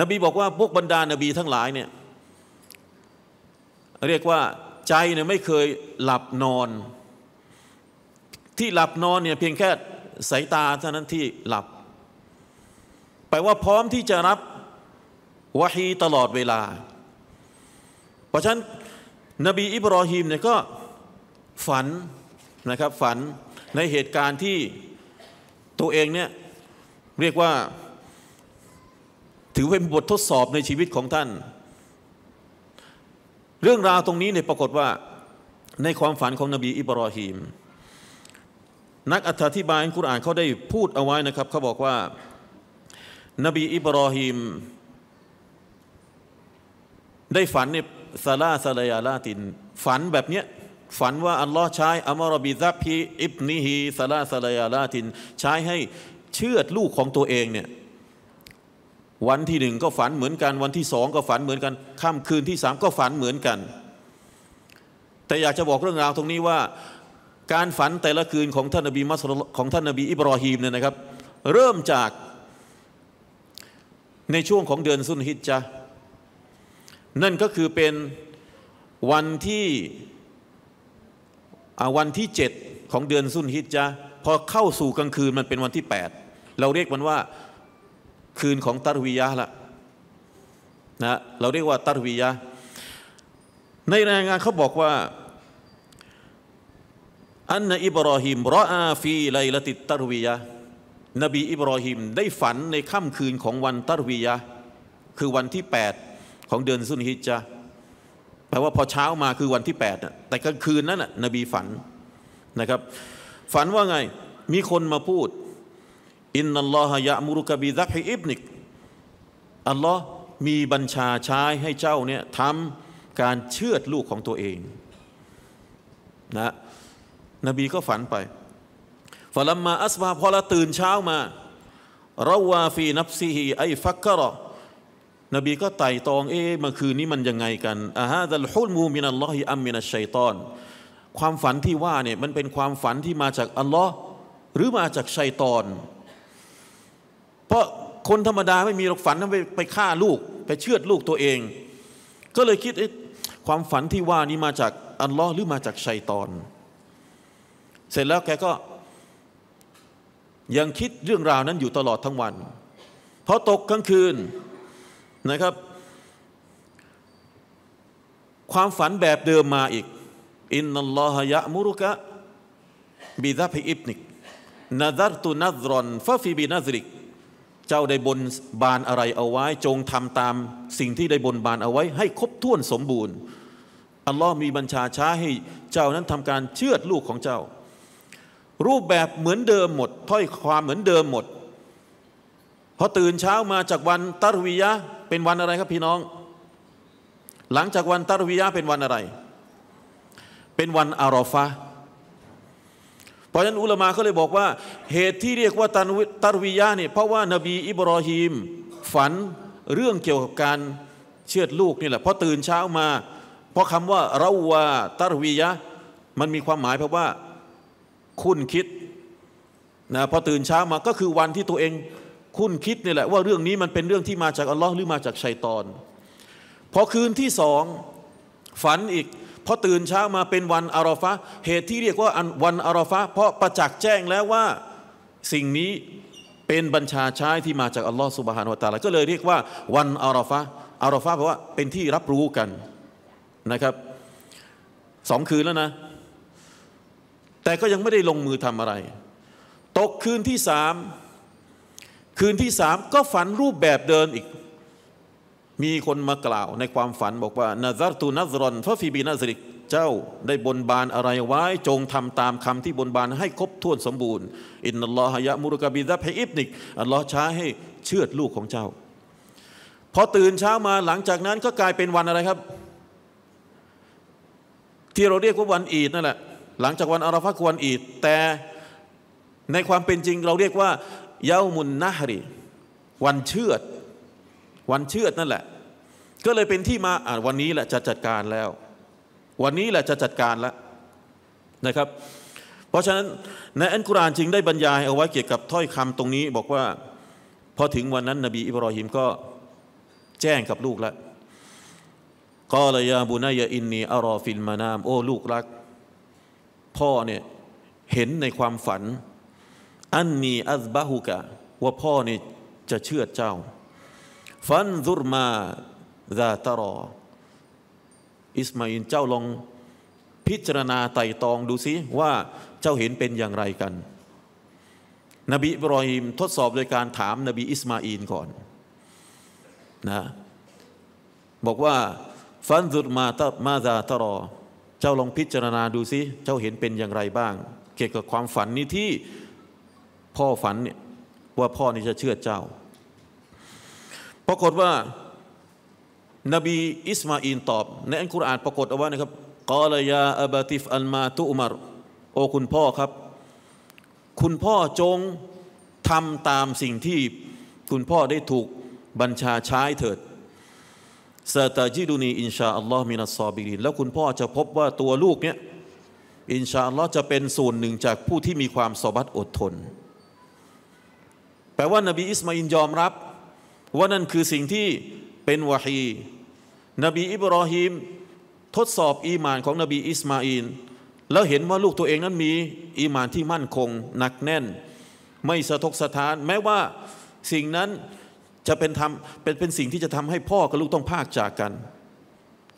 นบีบอกว่าพวกบรรดานบีทั้งหลายเนี่ยเรียกว่าใจเนี่ยไม่เคยหลับนอนที่หลับนอนเนี่ยเพียงแค่สายตาเท่านั้นที่หลับแปลว่าพร้อมที่จะรับวะฮีตลอดเวลาเพราะฉะนั้นนบีอิบรอฮีมเนี่ยก็ฝันนะครับฝันในเหตุการณ์ที่ตัวเองเนี่ยเรียกว่าถือเป็นบททดสอบในชีวิตของท่านเรื่องราวตรงนี้เนี่ยปรากฏว่าในความฝันของนบีอิบรอฮีมนักอธิบายอัลกุรอานเขาได้พูดเอาไว้นะครับเขาบอกว่านบีอิบรอฮีมได้ฝันในซาลาซาลายาลาตินฝันแบบเนี้ยฝันว่าอัลลอฮ์ใช้อัมรบิซับฮีอิบนิฮีซาลาซาลายาลาตินใช้ให้เชือดลูกของตัวเองเนี่ยวันที่หนึ่งก็ฝันเหมือนกันวันที่สองก็ฝันเหมือนกันค่ำคืนที่สามก็ฝันเหมือนกันแต่อยากจะบอกเรื่องราวตรงนี้ว่าการฝันแต่ละคืนของท่านนบีมัสลิมของท่านนบีอิบรอฮีมเนี่ยนะครับเริ่มจากในช่วงของเดือนซุลฮิจญะห์นั่นก็คือเป็นวันที่วันที่เจ็ดของเดือนซุลฮิจญะห์พอเข้าสู่กลางคืนมันเป็นวันที่แปดเราเรียกมันว่าคืนของตัรวียะห์ละนะเราเรียกว่าตัรวียะห์ในรายงานเขาบอกว่าอันนอิบรอฮิมรออาฟีไลละติตัรวียะห์นบีอิบรอฮิมได้ฝันในค่ำคืนของวันตัรวียะห์คือวันที่แปดของเดือนซุลฮิจญะห์ ลว่าพอเช้ามาคือวันที่แปดน่ะแต่กลางคืนนั้นน่ะนบีฝันนะครับฝันว่าไงมีคนมาพูดอินนัลลอฮะยะมุรุกะบิซักฮิอิบนิกอัลลอฮ์มีบัญชาใช้ให้เจ้าเนี่ยทำการเชือดลูกของตัวเองนะนบีก็ฝันไปฟะลัมมาอัสบะฮ์พอละตื่นเช้ามาราวาฟีนัฟซิฮิไอฟักกะรอนบีก็ไต่ตองเอ๊ะเมื่อคืนนี้มันยังไงกันอะฮะซัลฮุลมูมินัลลอฮิอัมมินัชชัยฏอนความฝันที่ว่าเนี่ยมันเป็นความฝันที่มาจากอัลลอฮ์หรือมาจากชัยฏอนเพราะคนธรรมดาไม่มีหรอกฝันไปไปฆ่าลูกไปเชือดลูกตัวเองก็เลยคิดความฝันที่ว่านี้มาจากอัลลอฮ์หรือมาจากชัยฏอนเสร็จแล้วแกก็ยังคิดเรื่องราวนั้นอยู่ตลอดทั้งวันพอตกกลางคืนนะครับความฝันแบบเดิมมาอีกอินนัลลอฮะยะมุรุกะบิซับฮิอิบนิกนะซัรตุนัซรอนฟะฟีบินัซริกเจ้าได้บนบานอะไรเอาไว้จงทำตามสิ่งที่ได้บนบานเอาไว้ให้ครบถ้วนสมบูรณ์อัลลอฮ์มีบัญชาช้าให้เจ้านั้นทำการเชือดลูกของเจ้ารูปแบบเหมือนเดิมหมดถ้อยความเหมือนเดิมหมดพอตื่นเช้ามาจากวันตัรวียะห์เป็นวันอะไรครับพี่น้องหลังจากวันตัรวียะห์เป็นวันอะไรเป็นวันอาราฟะห์เพราะฉะนั้นอุลามะเขาเลยบอกว่าเหตุที่เรียกว่าตัรวียะห์เนี่ยเพราะว่านบีอิบรอฮีมฝันเรื่องเกี่ยวกับการเชือดลูกนี่แหละพอตื่นเช้ามาเพราะคำว่าเราวาตัรวียะห์มันมีความหมายเพราะว่าคุณคิดนะพอตื่นเช้ามาก็คือวันที่ตัวเองคุณคิดนี่แหละว่าเรื่องนี้มันเป็นเรื่องที่มาจากอัลลอฮ์หรือมาจากชัยฏอนพอคืนที่สองฝันอีกพอตื่นเช้ามาเป็นวันอาราฟะห์เหตุที่เรียกว่าวันอาราฟะห์เพราะประจักษ์แจ้งแล้วว่าสิ่งนี้เป็นบัญชาใช้ที่มาจากอัลลอฮ์ซุบฮานะฮูวะตะอาลาก็เลยเรียกว่าวันอาราฟะห์อาราฟะห์แปลว่าเป็นที่รับรู้กันนะครับสองคืนแล้วนะแต่ก็ยังไม่ได้ลงมือทำอะไรตกคืนที่สามคืนที่สามก็ฝันรูปแบบเดิมอีกมีคนมากล่าวในความฝันบอกว่านะซัรตุนัซรอนฟะฟีบินัซริกเจ้าได้บนบานอะไรไว้จงทำตามคำที่บนบานให้ครบถ้วนสมบูรณ์อินนัลลอฮะยะมุรุกะบิซับฮิอิบนิกอัลลอฮ์ช้าให้เชือดลูกของเจ้าพอตื่นเช้ามาหลังจากนั้นก็กลายเป็นวันอะไรครับที่เราเรียกว่าวันอีดนั่นแหละหลังจากวันอาราฟะห์วันอีดแต่ในความเป็นจริงเราเรียกว่าเยามุนนะฮรีวันเชือดวันเชือดนั่นแหละก็เลยเป็นที่มาวันนี้แหละจะจัดการแล้ววันนี้แหละจะจัดการแล้วนะครับเพราะฉะนั้นในอัลกุรอานจึงได้บรรยายเอาไว้เกี่ยวกับถ้อยคำตรงนี้บอกว่าพอถึงวันนั้นนบีอิบรอฮิมก็แจ้งกับลูกแล้วกอลยาบุนัยอินนีอาราฟิลมานามโอ้ลูกรักพ่อเนี่ยเห็นในความฝันอันนีอัซบะฮุกะว่าพ่อเนี่ยจะเชือดเจ้าฟันซุรมาซาตารออิสมาอินเจ้าลองพิจารณาไต่ตองดูสิว่าเจ้าเห็นเป็นอย่างไรกันนบีอิบรอฮีมทดสอบโดยการถามนบีอิสมาอินก่อนนะบอกว่าฟันซุรมามาซาตารอเจ้าลองพิจารณาดูสิเจ้าเห็นเป็นอย่างไรบ้างเกี่ยวกับความฝันนี้ที่พ่อฝันเนี่ยว่าพ่อนี่จะเชื่อเจ้าปรากฏว่านบีอิสมาอินตอบในอัลกุรอานปรากฏเอาไว้นะครับกอลยาอับติฟอัลมาตุอมัรโอ้คุณพ่อครับคุณพ่อจงทำตามสิ่งที่คุณพ่อได้ถูกบัญชาใช้เถิดซาตาจิดุนีอินชาอัลลอฮ์มินัสซอบิรินแล้วคุณพ่อจะพบว่าตัวลูกเนี่ยอินชาอัลลอฮ์จะเป็นส่วนหนึ่งจากผู้ที่มีความซอบัตอดทนแปลว่านบีอิสมาอินยอมรับว่านั่นคือสิ่งที่เป็นวะฮีนบีอิบรอฮีมทดสอบอีหม่านของนบีอิสมาอินแล้วเห็นว่าลูกตัวเองนั้นมีอีหม่านที่มั่นคงหนักแน่นไม่สะทกสะท้านแม้ว่าสิ่งนั้นจะเป็นทำเป็นเป็นสิ่งที่จะทำให้พ่อกับลูกต้องพากจากกัน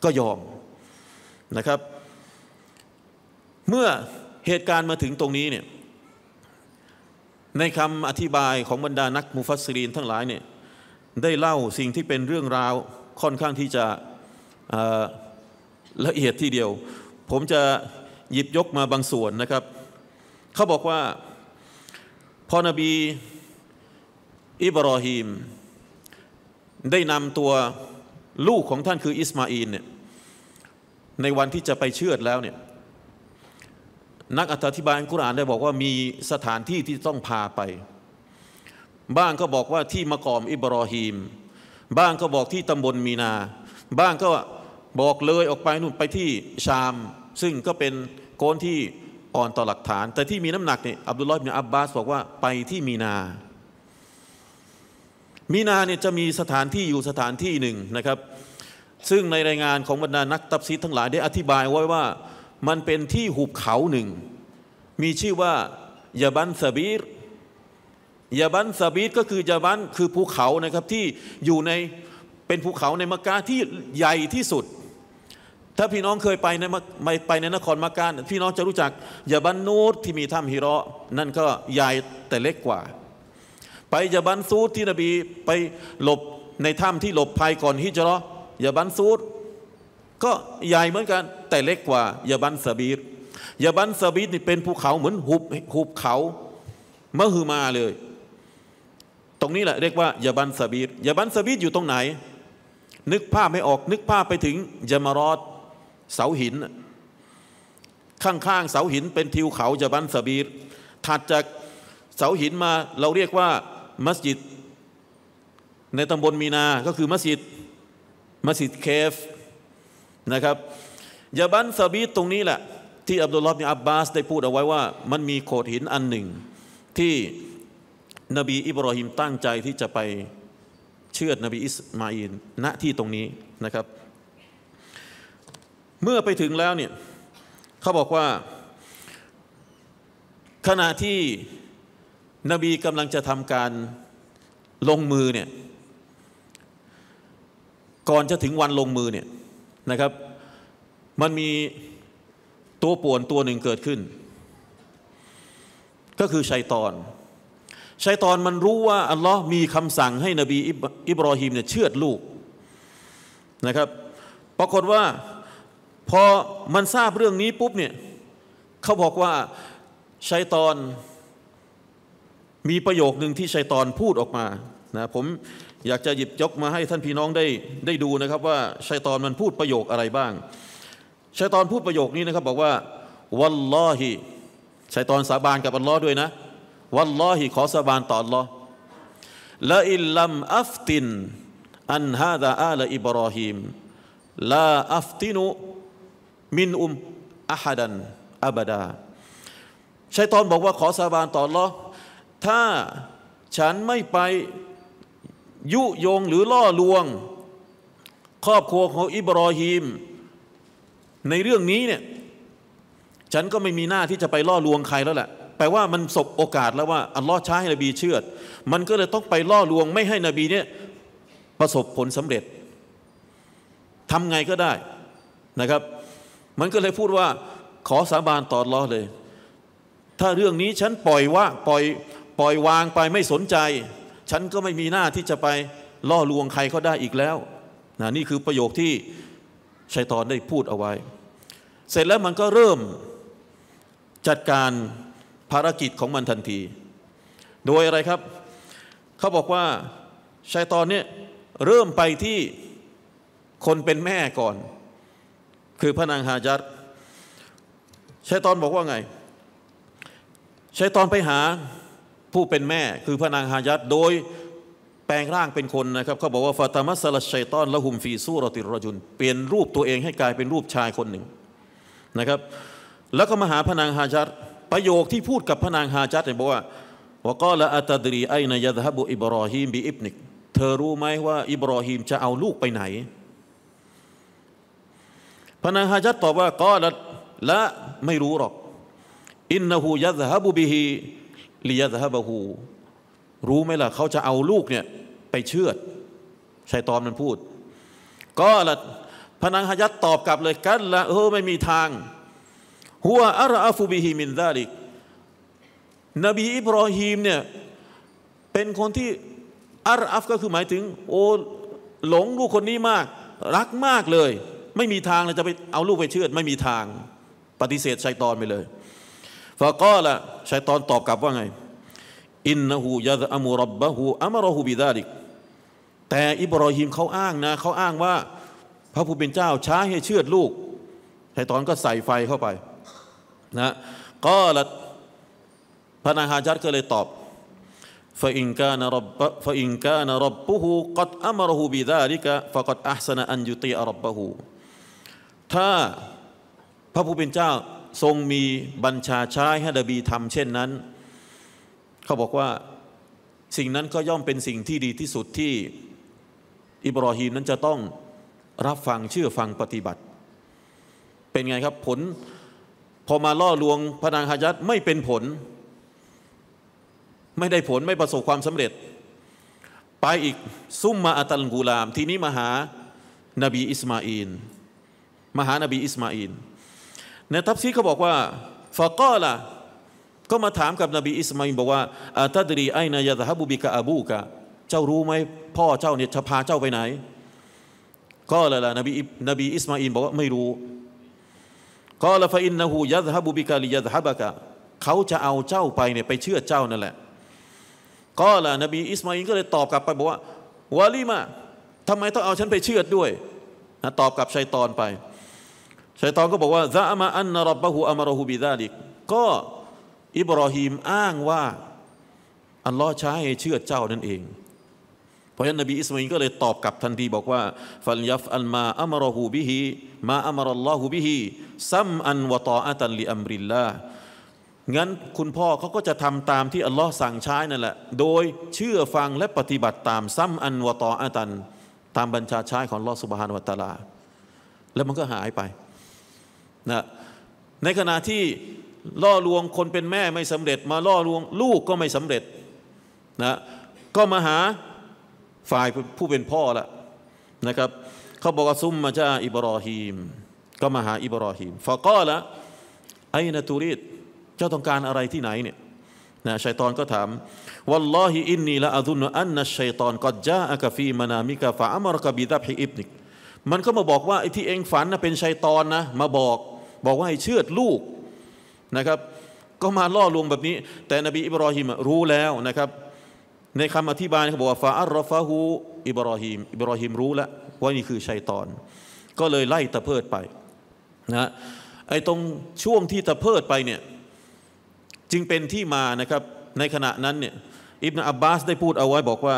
ก็ยอมนะครับเมื่อเหตุการณ์มาถึงตรงนี้เนี่ยในคำอธิบายของบรรดานักมุฟัสซิรีนทั้งหลายเนี่ยได้เล่าสิ่งที่เป็นเรื่องราวค่อนข้างที่จะ ละเอียดทีเดียวผมจะหยิบยกมาบางส่วนนะครับเขาบอกว่าพอนบีอิบรอฮีมได้นำตัวลูกของท่านคืออิสมาอีลเนี่ยในวันที่จะไปเชือดแล้วเนี่ยนักอธิบายกุรอานได้บอกว่ามีสถานที่ที่ต้องพาไปบ้างก็บอกว่าที่มะกอมอิบรอฮีมบ้างก็บอกที่ตำบลมีนาบ้างก็บอกเลยออกไปนู่นไปที่ชามซึ่งก็เป็นโกนที่อ่อนต่อหลักฐานแต่ที่มีน้ำหนักเนี่ยอับดุลลอฮ์บินอับบาสบอกว่าไปที่มีนามีนาเนี่ยจะมีสถานที่อยู่สถานที่หนึ่งนะครับซึ่งในรายงานของบรรดานักตัฟซีรทั้งหลายได้อธิบายไว้ว่ามันเป็นที่หุบเขาหนึ่งมีชื่อว่ายาบันซาบีรยาบันซาบีรก็คือยาบันคือภูเขานะครับที่อยู่ในเป็นภูเขาในมักกะที่ใหญ่ที่สุดถ้าพี่น้องเคยไปในไปในนครมักกะพี่น้องจะรู้จักยาบันนูดที่มีถ้ำฮิรอนั่นก็ใหญ่แต่เล็กกว่าไปยาบันซูดที่นบีไปหลบในถ้ำที่หลบภัยก่อนฮิจเราะห์ยาบันซูดก็ใหญ่เหมือนกันแต่เล็กกว่ายาบันซาบีรยาบันซาบีรนี่เป็นภูเขาเหมือนหุบหุบเขามหึมาเลยตรงนี้แหละเรียกว่ายาบันซาบีรยาบันซาบีรอยู่ตรงไหนนึกภาพไม่ออกนึกภาพไปถึงยามารอดเสาหินข้างๆเสาหินเป็นทิวเขายาบันซาบีรถัดจากเสาหินมาเราเรียกว่ามัสยิดในตำบลมีนาก็คือมัสยิดมัสยิดเคฟนะครับยาบันซาบีรตรงนี้แหละที่อับดุลลอฮ์บินอับบาสได้พูดเอาไว้ว่ามันมีโขดหินอันหนึ่งที่นบีอิบรอฮิมตั้งใจที่จะไปเชือดนบีอิสมาอีลณที่ตรงนี้นะครับเมื่อไปถึงแล้วเนี่ยเขาบอกว่าขณะที่นบีกำลังจะทำการลงมือเนี่ยก่อนจะถึงวันลงมือเนี่ยนะครับมันมีตัวป่วนตัวหนึ่งเกิดขึ้นก็คือชัยฏอนชัยฏอนมันรู้ว่าอัลลอฮ์มีคำสั่งให้นบีอิบรอฮีมเนี่ยเชือดลูกนะครับปรากฏว่าพอมันทราบเรื่องนี้ปุ๊บเนี่ยเขาบอกว่าชัยฏอนมีประโยคหนึ่งที่ชัยฏอนพูดออกมานะผมอยากจะหยิบยกมาให้ท่านพี่น้องได้ได้ดูนะครับว่าชัยฏอนมันพูดประโยคอะไรบ้างชัยฏอนพูดประโยคนี้นะครับบอกว่าวัลลอฮิชัยฏอนสาบานกับอัลลอฮ์ด้วยนะวัลลอฮิขอสาบานต่ออัลลอฮ์ละอิลลัมอัฟตินอันฮาดะอาลอิบรอฮีมลาอัฟตินุมินอุมอะฮัดันอับดาชัยฏอนบอกว่าขอสาบานต่ออัลลอฮ์ถ้าฉันไม่ไปยุยงหรือล่อลวงครอบครัวของอิบรอฮีมในเรื่องนี้เนี่ยฉันก็ไม่มีหน้าที่จะไปล่อลวงใครแล้วแหละแปลว่ามันสบโอกาสแล้วว่าอัลลอฮ์ใช้ให้นบีเชือดมันก็เลยต้องไปล่อลวงไม่ให้นบีเนี่ยประสบผลสำเร็จทำไงก็ได้นะครับมันก็เลยพูดว่าขอสาบานต่ออัลลอฮ์เลยถ้าเรื่องนี้ฉันปล่อยว่าปล่อยปล่อยวางไปไม่สนใจฉันก็ไม่มีหน้าที่จะไปล่อลวงใครเขาได้อีกแล้วนะนี่คือประโยคที่ชัยฏอนได้พูดเอาไว้เสร็จแล้วมันก็เริ่มจัดการภารกิจของมันทันทีโดยอะไรครับเขาบอกว่าชัยฏอนเนี่ยเริ่มไปที่คนเป็นแม่ก่อนคือพระนางฮาญัรชัยฏอนบอกว่าไงชัยฏอนไปหาผู้เป็นแม่คือพระนางฮาญัรโดยแปลงร่างเป็นคนนะครับเขาบอกว่าฟาตามัสลัชชัยฏอนละหุมฟีซูเราะติรรอจุลเปลี่ยนรูปตัวเองให้กลายเป็นรูปชายคนหนึ่งนะครับแล้วก็มาหาพระนางฮาญัรประโยคที่พูดกับพระนางฮาญัรเนี่ยบอกว่าวะกาละอะตะดรีอัยนะยะซะฮะบุอิบรอฮีมบิอิบนิกเธอรู้ไหมว่าอิบรอฮีมจะเอาลูกไปไหนพระนางฮาญัรตอบว่ากาลัตละไม่รู้หรอกอินนะฮูยะซะฮะบุบิฮิลิยะซะฮะบะฮูรู้ไหมล่ะเขาจะเอาลูกเนี่ยไปเชือดชัยฏอนมันพูดก็ละพระนางฮาญัรตอบกลับเลยกันละเออไม่มีทางหัวอัรอาฟูบิฮิมินซาลิกนบีอิบรอฮีมเนี่ยเป็นคนที่อัรอัฟก็คือหมายถึงโอ้หลงลูกคนนี้มากรักมากเลย ไม่มีทางเลยจะไปเอาลูกไปเชือดไม่มีทางปฏิเสธชัยฏอนไปเลยฟะกอละชัยฏอนตอบกลับว่าไงอินนะฮูยะซอะมุร็อบบะฮูอะมะเราะฮูบิซาลิกแต่อิบรอฮีมเขาอ้างนะเขาอ้างว่าพระผู้เป็นเจ้าช้าให้เชือดลูกชัยฏอนก็ใส่ไฟเข้าไปนะกอละพระนางฮาญัรก็เลยตอบฟะอินกานะร็อบบะฟะอินกานะร็อบบุฮูกัดอะมะเราะฮูบิซาลิกะฟะกัดอะห์ซะนะอันยุติอะร็อบบะฮูถ้าพระผู้เป็นเจ้าทรงมีบัญชาใช้ให้นบีทำเช่นนั้นเขาบอกว่าสิ่งนั้นก็ย่อมเป็นสิ่งที่ดีที่สุดที่อิบรอฮีมนั้นจะต้องรับฟังเชื่อฟังปฏิบัติเป็นไงครับผลพอมาล่อลวงพระนางฮาญัรไม่เป็นผลไม่ได้ผลไม่ประสบความสำเร็จไปอีกซุ่มมาอัตัลกุลามทีนี้มาหานบีอิสมาอีลมาหานบีอิสมาอีลในทัฟซีรเขาบอกว่าฟะกอละก็มาถามกับนบีอิสมาอีลบอกว่าอาตัดรีไอนายะซะฮะบุบิกะอบูกะเจ้ารู้ไหมพ่อเจ้าเนี่ยจะพาเจ้าไปไหนก็ละละนบีนบีอิสมาอีลบอกว่าไม่รู้ก็ละฟะอินนะฮูยะซะฮะบุบิกะลิยะซะฮะบะกะเขาจะเอาเจ้าไปเนี่ยไปเชื่อเจ้านั่นแหละก็ละนบีอิสมาอีลก็เลยตอบกลับไปบอกว่าวะลิมาทำไมต้องเอาฉันไปเชื่อด้วยตอบกับชัยฏอนไปชัยฏอนก็บอกว่าซะอะมะอันนะร็อบบะฮูอะมะเราะฮูบิซาลิกก็อิบรอฮีมอ้างว่าอัลลอฮ์ใช้ให้เชื่อเจ้านั่นเองเพราะฉะนั้นนบีอิสมาอีลก็เลยตอบกลับทันทีบอกว่าฟัลยัฟอัลมาอะมะเราะฮูบิฮิมาอะมะรัลลอฮุบิฮิซัมอันวะฏออะตันลิอัมริลลาห์งั้นคุณพ่อเขาก็จะทำตามที่อัลลอฮ์สั่งใช้นั่นแหละโดยเชื่อฟังและปฏิบัติตามซัมอันวะฏออะตันตามบัญชาใช้ของอัลลอฮ์ซุบฮานะฮูวะตะอาลาแล้วมันก็หายไปนะในขณะที่ล่อลวงคนเป็นแม่ไม่สำเร็จมาล่อลวงลูกก็ไม่สำเร็จนะก็มาหาฝ่ายผู้เป็นพ่อละนะครับเขาบอกว่าซุมมาจ้าอิบรอฮีมก็มาหาอิบรอฮีมฟะกอละไอนะตูริดเจ้าต้องการอะไรที่ไหนเนี่ยนะชัยฏอนก็ถามวัลลอฮิอินนีละอะซุนอันนะชัยฏอนกัดจาอะกะฟีมะนามิกะฟะอะมะรกะบิซับฮิอิบนิกมันก็มาบอกว่าไอ้ที่เองฝันนะเป็นชัยฏอนนะมาบอกบอกว่าให้เชือดลูกนะครับก็มาล่อลวงแบบนี้แต่นบีอิบรอฮีมรู้แล้วนะครับในคำอธิบายเขาบอกว่าฟาอัลรอฟะฮูอิบรอฮีมอิบรอฮีมรู้แล้วว่านี่คือชัยฏอนก็เลยไล่ตะเพิดไปนะไอ้ตรงช่วงที่ตะเพิดไปเนี่ยจึงเป็นที่มานะครับในขณะนั้นเนี่ยอิบนุอับบาสได้พูดเอาไว้บอกว่า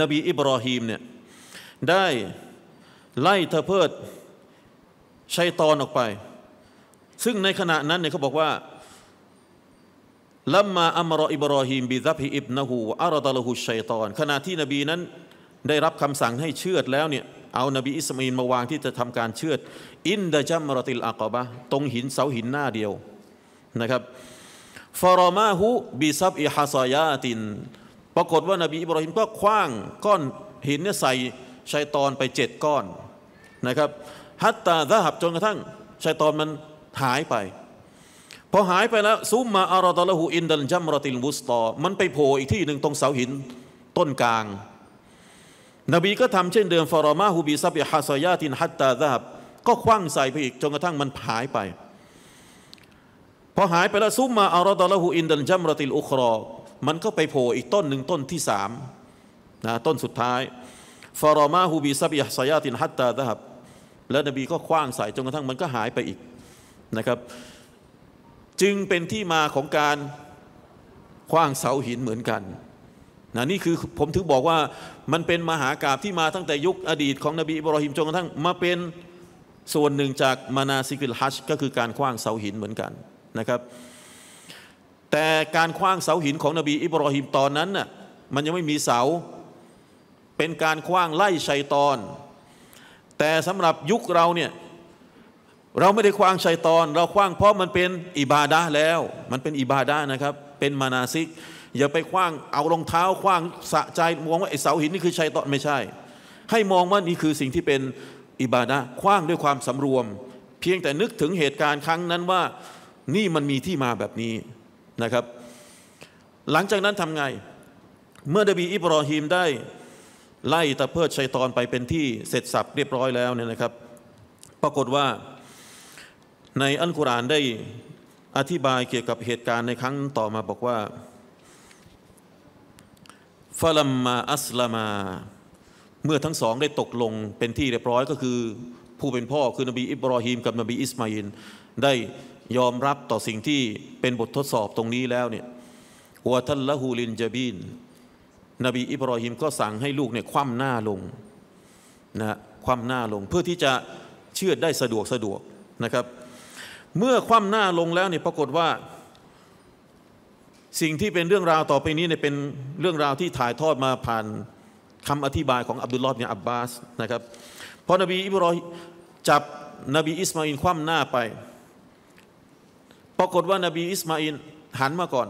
นบีอิบรอฮีมเนี่ยได้ไล่ตะเพิดชัยฏอนออกไปซึ่งในขณะนั้นเนี่ยเขาบอกว่าลัมมาอัมรออิบรอฮีมบิซับฮิอิบนะฮูวะอะรอฎะละฮุชัยฏอนขณะที่นบีนั้นได้รับคำสั่งให้เชือดแล้วเนี่ยเอานบีอิสมาอีลมาวางที่จะทำการเชือดอินดะจัมเราะติลอะกะบะตรงหินเสาหินหน้าเดียวนะครับฟะรอมาฮูบิซับอิฮะซอยาตินปรากฏว่านบีอิบรอฮีมก็คว้างก้อนหินเนี่ยใส่ชัยฏอนไปเจ็ดก้อนนะครับฮัตตาซะฮับจนกระทั่งชัยฏอนมันหายไปพอหายไปแล้วซุมมาอะรอฎะละฮูอินดัลญัมเราะติลวุสฏอมันไปโผล่อีกที่หนึ่งตรงเสาหินต้นกลางนบีก็ทำเช่นเดิมฟะรอมาฮูบิซับฮิฮะซอยาตินฮัตตาซะฮับก็คว้างใส่ไปอีกจนกระทั่งมันหายไปพอหายไปแล้วซุมมาอะรอฎะละฮูอินดัลญัมเราะติลอุครอมันก็ไปโผล่อีกต้นหนึ่งต้นที่สามนะต้นสุดท้ายฟะรอมาฮูบิซับฮิฮะซอยาตินฮัตตาซะฮับแล้วนบีก็คว้างใส่จนกระทั่งมันก็หายไปอีกนะครับจึงเป็นที่มาของการขว้างเสาหินเหมือนกันนะนี่คือผมถึงบอกว่ามันเป็นมหากาพย์ที่มาตั้งแต่ยุคอดีตของนบีอิบรอฮีมจนกระทั่งมาเป็นส่วนหนึ่งจากมานาซิกิลฮัจญ์ก็คือการขว้างเสาหินเหมือนกันนะครับแต่การขว้างเสาหินของนบีอิบรอฮีมตอนนั้นน่ะมันยังไม่มีเสาเป็นการขว้างไล่ชัยฏอนแต่สำหรับยุคเราเนี่ยเราไม่ได้ขว้างชัยฏอนเราขว้างเพราะมันเป็นอิบาดะห์แล้วมันเป็นอิบาดะห์นะครับเป็นมานาซิกอย่าไปขว้างเอารองเท้าขว้างสะใจมองว่าไอ้เสาหินนี่คือชัยฏอนไม่ใช่ให้มองว่านี่คือสิ่งที่เป็นอิบาดะห์ขว้างด้วยความสำรวมเพียงแต่นึกถึงเหตุการณ์ครั้งนั้นว่านี่มันมีที่มาแบบนี้นะครับหลังจากนั้นทำไงเมื่อนบีอิบรอฮีมได้ไล่ตะเพิดชัยฏอนไปเป็นที่เสร็จสับเรียบร้อยแล้วเนี่ยนะครับ ปรากฏว่าในอัลกุรอานได้อธิบายเกี่ยวกับเหตุการณ์ในครั้งต่อมาบอกว่าฟะลัมมาอัสลามาเมื่อทั้งสองได้ตกลงเป็นที่เรียบร้อยก็คือผู้เป็นพ่อคือนบีอิบรอฮีมกับนบีอิสมาอิลได้ยอมรับต่อสิ่งที่เป็นบททดสอบตรงนี้แล้วเนี่ยวะทัลละฮูลินจาบีนนบีอิบรอฮีมก็สั่งให้ลูกเนี่ยคว่ำหน้าลงนะคว่ำหน้าลงเพื่อที่จะเชื่อดได้สะดวกสะดวกนะครับเมื่อคว่ำหน้าลงแล้วเนี่ยปรากฏว่าสิ่งที่เป็นเรื่องราวต่อไปนี้เนี่ยเป็นเรื่องราวที่ถ่ายทอดมาผ่านคำอธิบายของอับดุลลอฮ์บินอับบาสนะครับพอนบีอิบรอฮีมจับนบีอิสมาอิลคว่ำหน้าไปปรากฏว่านบีอิสมาอิลหันมาก่อน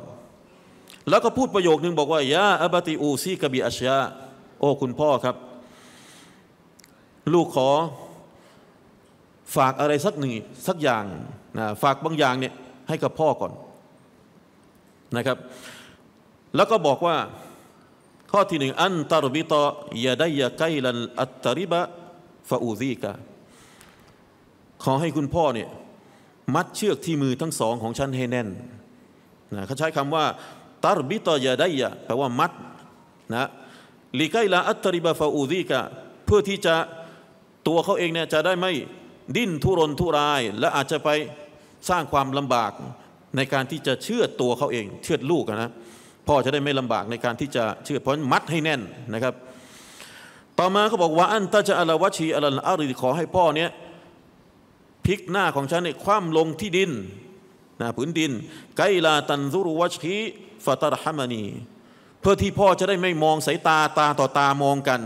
แล้วก็พูดประโยคนึงบอกว่ายาอับติอูซีกะบีอัชยาโอ้คุณพ่อครับลูกขอฝากอะไรสักหนึ่งสักอย่างนะฝากบางอย่างเนี่ยให้กับพ่อก่อนนะครับแล้วก็บอกว่าข้อที่หนึ่งอันตารบิตอยาได้ยาไกลันอัตตริบะฟาอูซีกะขอให้คุณพ่อเนี่ยมัดเชือกที่มือทั้งสองของฉันให้แน่นนะเขาใช้คำว่าตารบิตอยาได้ยาแปลว่ามัดนะลิไกลาอัตตริบะฟาอูซีกะเพื่อที่จะตัวเขาเองเนี่ยจะได้ไม่ดิ้นทุรนทุรายและอาจจะไปสร้างความลำบากในการที่จะเชื่อตัวเขาเองเชื่อลูกนะพ่อจะได้ไม่ลำบากในการที่จะเชื่อเพราะมัดให้แน่นนะครับต่อมาเขาบอกว่าอันตะจะอลาวชีอลันอาริขอให้พ่อเนี้ยพลิกหน้าของฉันเนี่ยคว่ำลงที่ดินนะผืนดินไกลาตันซุรุวัชคีฟาตารฮามานีเพื่อที่พ่อจะได้ไม่มองสายตาตาต่อตามองกัน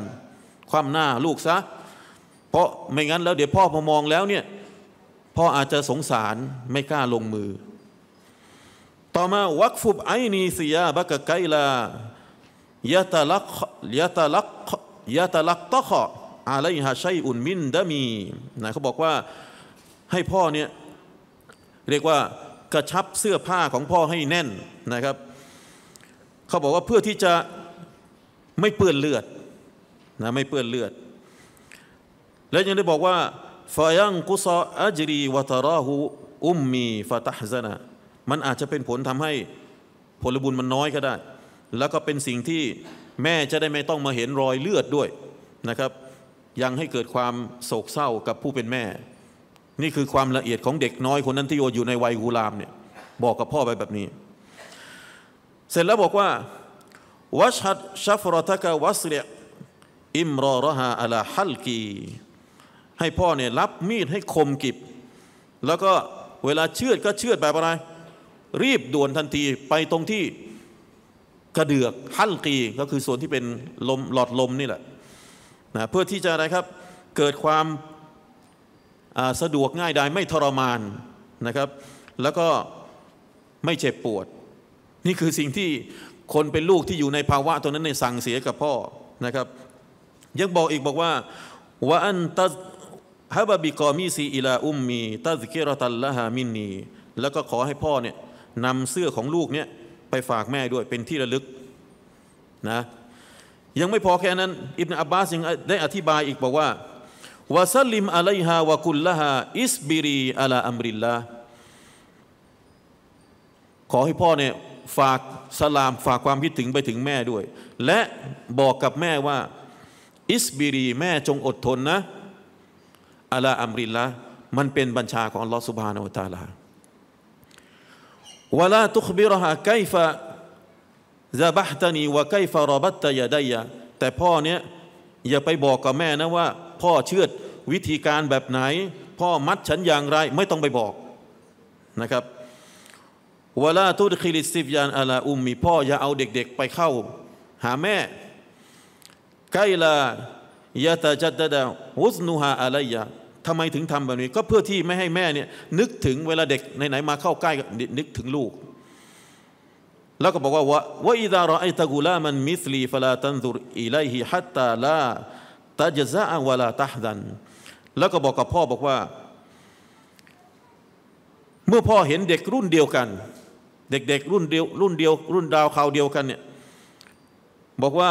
คว่ำหน้าลูกซะเพราะไม่งั้นแล้วเดี๋ยวพ่อพอมองแล้วเนี่ยพ่ออาจจะสงสารไม่กล้าลงมือต่อมาวักฟุบไอนีซียาบักไกลายะตะลักยะตะลักยะตะลักตะขออะไรฮะใช่อุนมินดามีนะเขาบอกว่าให้พ่อเนี่ยเรียกว่ากระชับเสื้อผ้าของพ่อให้แน่นนะครับเขาบอกว่าเพื่อที่จะไม่เปื้อนเลือดนะไม่เปื้อนเลือดและยังได้บอกว่าฟายังกุซออัจรีวะตะราหูอุมมีฟะตะฮซนะมันอาจจะเป็นผลทำให้ผลบุญมันน้อยก็ได้แล้วก็เป็นสิ่งที่แม่จะได้ไม่ต้องมาเห็นรอยเลือดด้วยนะครับยังให้เกิดความโศกเศร้ากับผู้เป็นแม่นี่คือความละเอียดของเด็กน้อยคนนั้นที่อยู่ในวัยกุลามเนี่ยบอกกับพ่อไปแบบนี้เสร็จแล้วบอกว่าวัชฮัดชัฟรตะกะวัสเรอิมรอรฮาอะลาฮัลกีให้พ่อเนี่ยรับมีดให้คมกิบแล้วก็เวลาเชือดก็เชือดแบบอะไรรีบด่วนทันทีไปตรงที่กระเดือกฮัลกีก็คือส่วนที่เป็นลมหลอดลมนี่แหละนะเพื่อที่จะอะไรครับเกิดความสะดวกง่ายดายไม่ทรมานนะครับแล้วก็ไม่เจ็บปวดนี่คือสิ่งที่คนเป็นลูกที่อยู่ในภาวะตรงนั้นในสั่งเสียกับพ่อนะครับยังบอกอีกบอกว่าว่าอันตะฮะบะบิกอมีซีอิลาอุมมีตะซิกิรตัลละฮามินนีแล้วก็ขอให้พ่อเนี่ยนำเสื้อของลูกเนี่ยไปฝากแม่ด้วยเป็นที่ระลึกนะยังไม่พอแค่นั้นอิบนุอับบาสยังได้อธิบายอีกบอกว่าวะซัลลิมอะลัยฮาวะกุลละฮาอิสบิรีอะลาอัมริลลาห์ขอให้พ่อเนี่ยฝากสลามฝากความคิดถึงไปถึงแม่ด้วยและบอกกับแม่ว่าอิสบิรีแม่จงอดทนนะอะลาอัมริลลาห์มันเป็นบัญชาของอัลลอฮฺซุบฮานะฮูวะตะอาลาวะลาตุคบิรฮาไกฟะซะบะฮ์ตะนีวะไกฟะรอบัตตะยะดัยยะแต่พ่อเนี่ยอย่าไปบอกกับแม่นะว่าพ่อเชือดวิธีการแบบไหนพ่อมัดฉันอย่างไรไม่ต้องไปบอกนะครับวะลาตุดคิลิสซิฟยานอะลาอุมมีพ่ออย่าเอาเด็กๆไปเข้าหาแม่ไกลายะตะจัดดะอุซนุฮาอะลัยยะทำไมถึงทำแบบนี้ก็เพื่อที่ไม่ให้แม่เนี่ยนึกถึงเวลาเด็กไหนๆมาเข้าใกล้นึกถึงลูกแล้วก็บอกว่าวะอิซารออัยตะกุลามันมิสลีฟะลาตันซุรอิลัยฮิฮัตตาลาตัจซะอ์วะลาตะฮซันแล้วก็บอกกับพ่อบอกว่าเมื่อพ่อเห็นเด็กรุ่นเดียวกันเด็กๆรุ่นเดียวรุ่นเดียวรุ่นดาวคราวเดียวกันเนี่ยบอกว่า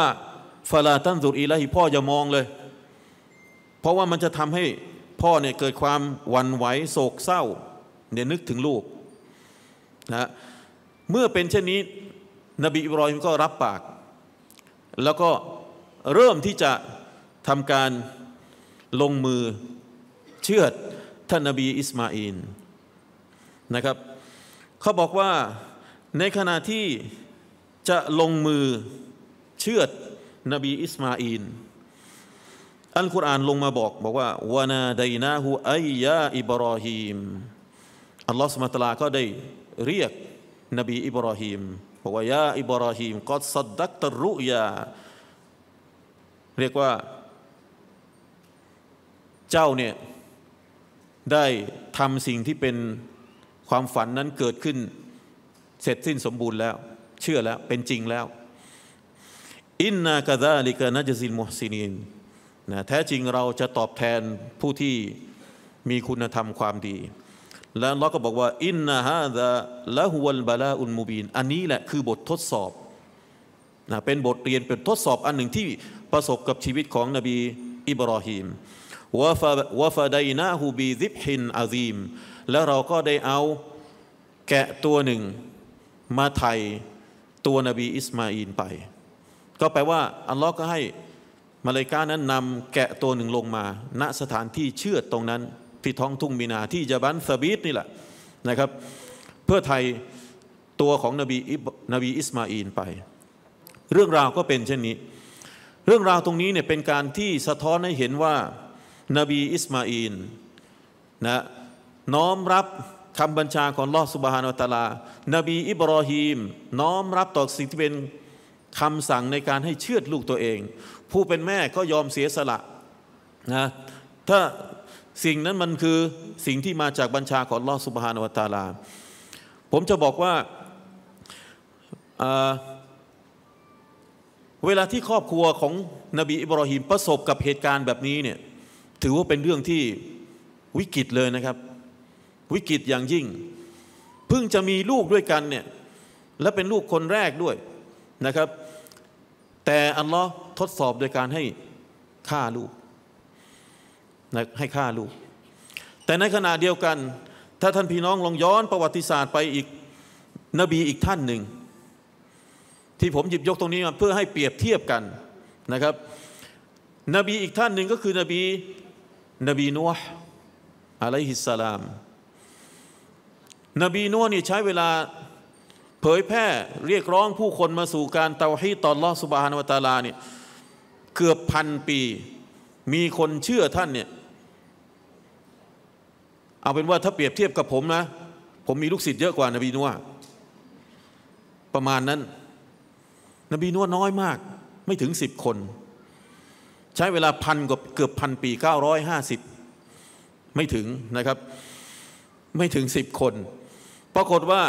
ฟะลาตันซุรอิลัยฮิพ่ออย่ามองเลยเพราะว่ามันจะทำให้ พ่อเนี่ยเกิดความหวั่นไหวโศกเศร้าเนี่ยนึกถึงลูกนะเมื่อเป็นเช่นนี้นบีอิบรอฮิมก็รับปากแล้วก็เริ่มที่จะทำการลงมือเชือดท่านนบีอิสมาอิลนะครับเขาบอกว่าในขณะที่จะลงมือเชือดนบีอิสมาอิลอัลกุรอานลงมาบอกบอกว่าวานาไดนาหูอัยยาอิบรอฮิมอัลลอฮฺสุบฮานะฮูวะตะอาลาก็ได้เรียกนบีอิบรอฮิมบอกว่ายาอิบรอฮิมกอดซัดดักตะรุยาเรียกว่าเจ้าเนี่ยได้ทำสิ่งที่เป็นความฝันนั้นเกิดขึ้นเสร็จสิ้นสมบูรณ์แล้วเชื่อแล้วเป็นจริงแล้วอินนากะซาลิกะนัจซิลมุฮซินีนนะแท้จริงเราจะตอบแทนผู้ที่มีคุณธรรมความดีและเราก็บอกว่าอินนาฮาซาละฮุวัลบะลาอุลมุบีนอันนี้แหละคือบททดสอบนะเป็นบทเรียนเป็นทดสอบอันหนึ่งที่ประสบกับชีวิตของนบีอิบรอฮิมวะฟะวะฟะไดนาฮูบีซิบฮินอาซีมและเราก็ได้เอาแกะตัวหนึ่งมาไถ่ตัวนบีอิสมาอีลไปก็แปลว่าอัลลอฮ์ก็ให้มาเลาอิกะฮ์นั้นนำแกะตัวหนึ่งลงมาณสถานที่เชือดตรงนั้นที่ท้องทุ่งมีนาที่ญะบัลซะบีตนี่แหละนะครับเพื่อไถ่ตัวของนบีนบีอิสมาอีลไปเรื่องราวก็เป็นเช่นนี้เรื่องราวตรงนี้เนี่ยเป็นการที่สะท้อนให้เห็นว่านบีอิสมาอีลนะน้อมรับคำบัญชาของอัลลอฮฺซุบฮานะฮูวะตะอาลานบีอิบรอฮีมน้อมรับต่อสิ่งที่เป็นคำสั่งในการให้เชือดลูกตัวเองผู้เป็นแม่ก็ยอมเสียสละนะถ้าสิ่งนั้นมันคือสิ่งที่มาจากบัญชาของอัลลอฮฺซุบฮานะฮูวะตะอาลาผมจะบอกว่าเวลาที่ครอบครัวของนบีอิบรอฮีมประสบกับเหตุการณ์แบบนี้เนี่ยถือว่าเป็นเรื่องที่วิกฤตเลยนะครับวิกฤตอย่างยิ่งเพิ่งจะมีลูกด้วยกันเนี่ยและเป็นลูกคนแรกด้วยนะครับแต่อัลลอฮ์ทดสอบโดยการให้ฆ่าลูกนะให้ฆ่าลูกแต่ในขณะเดียวกันถ้าท่านพี่น้องลองย้อนประวัติศาสตร์ไปอีกนบีอีกท่านหนึ่งที่ผมหยิบยกตรงนี้มาเพื่อให้เปรียบเทียบกันนะครับนบีอีกท่านหนึ่งก็คือนบีนบีนูฮ์อะลัยฮิสสลามนบีนูฮ์นี่ใช้เวลาเผยแพร่เรียกร้องผู้คนมาสู่การเตาฮีดต่ออัลเลาะห์ซุบฮานะฮูวะตะอาลาเนี่ยเกือบพันปีมีคนเชื่อท่านเนี่ยเอาเป็นว่าถ้าเปรียบเทียบกับผมนะผมมีลูกศิษย์เยอะกว่านบีนูฮ์ประมาณนั้นนบีนูฮ์น้อยมากไม่ถึงสิบคนใช้เวลาพันกว่าเกือบพันปีเก้าร้อยห้าสิบไม่ถึงนะครับไม่ถึงสิบคนปรากฏว่า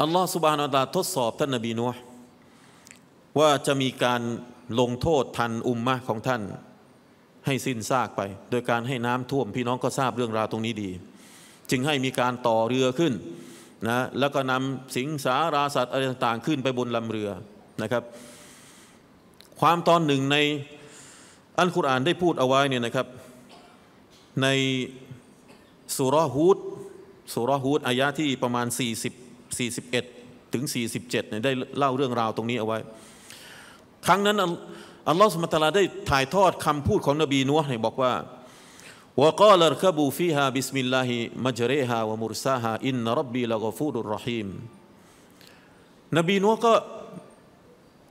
อัลลอฮฺซุบฮานะฮูวะตะอาลาทดสอบท่านนบีนูฮ์ว่าจะมีการลงโทษทันอุมมะของท่านให้สิ้นซากไปโดยการให้น้ำท่วมพี่น้องก็ทราบเรื่องราวตรงนี้ดีจึงให้มีการต่อเรือขึ้นนะแล้วก็นำสิงสาราสัตว์อะไรต่างๆขึ้นไปบนลำเรือนะครับความตอนหนึ่งในอัลกุรอานได้พูดเอาไว้เนี่ยนะครับในสุเราะห์ฮูดสุเราะห์ฮูดอายะห์ที่ประมาณสี่สิบ สี่สิบเอ็ดถึงสี่สิบเจ็ดเนี่ยได้เล่าเรื่องราวตรงนี้เอาไว้ครั้งนั้นอัลลอฮฺซุบฮานะฮูวะตะอาลาได้ถ่ายทอดคำพูดของนบีนูฮ์เนี่ยบอกว่าวะกาลัรกะบูฟีฮาบิสมิลลาฮิมัจรีฮาวะมุรซาฮาอินนะร็อบบีละกอฟูรุรเราะฮีมนบีนูฮ์ก็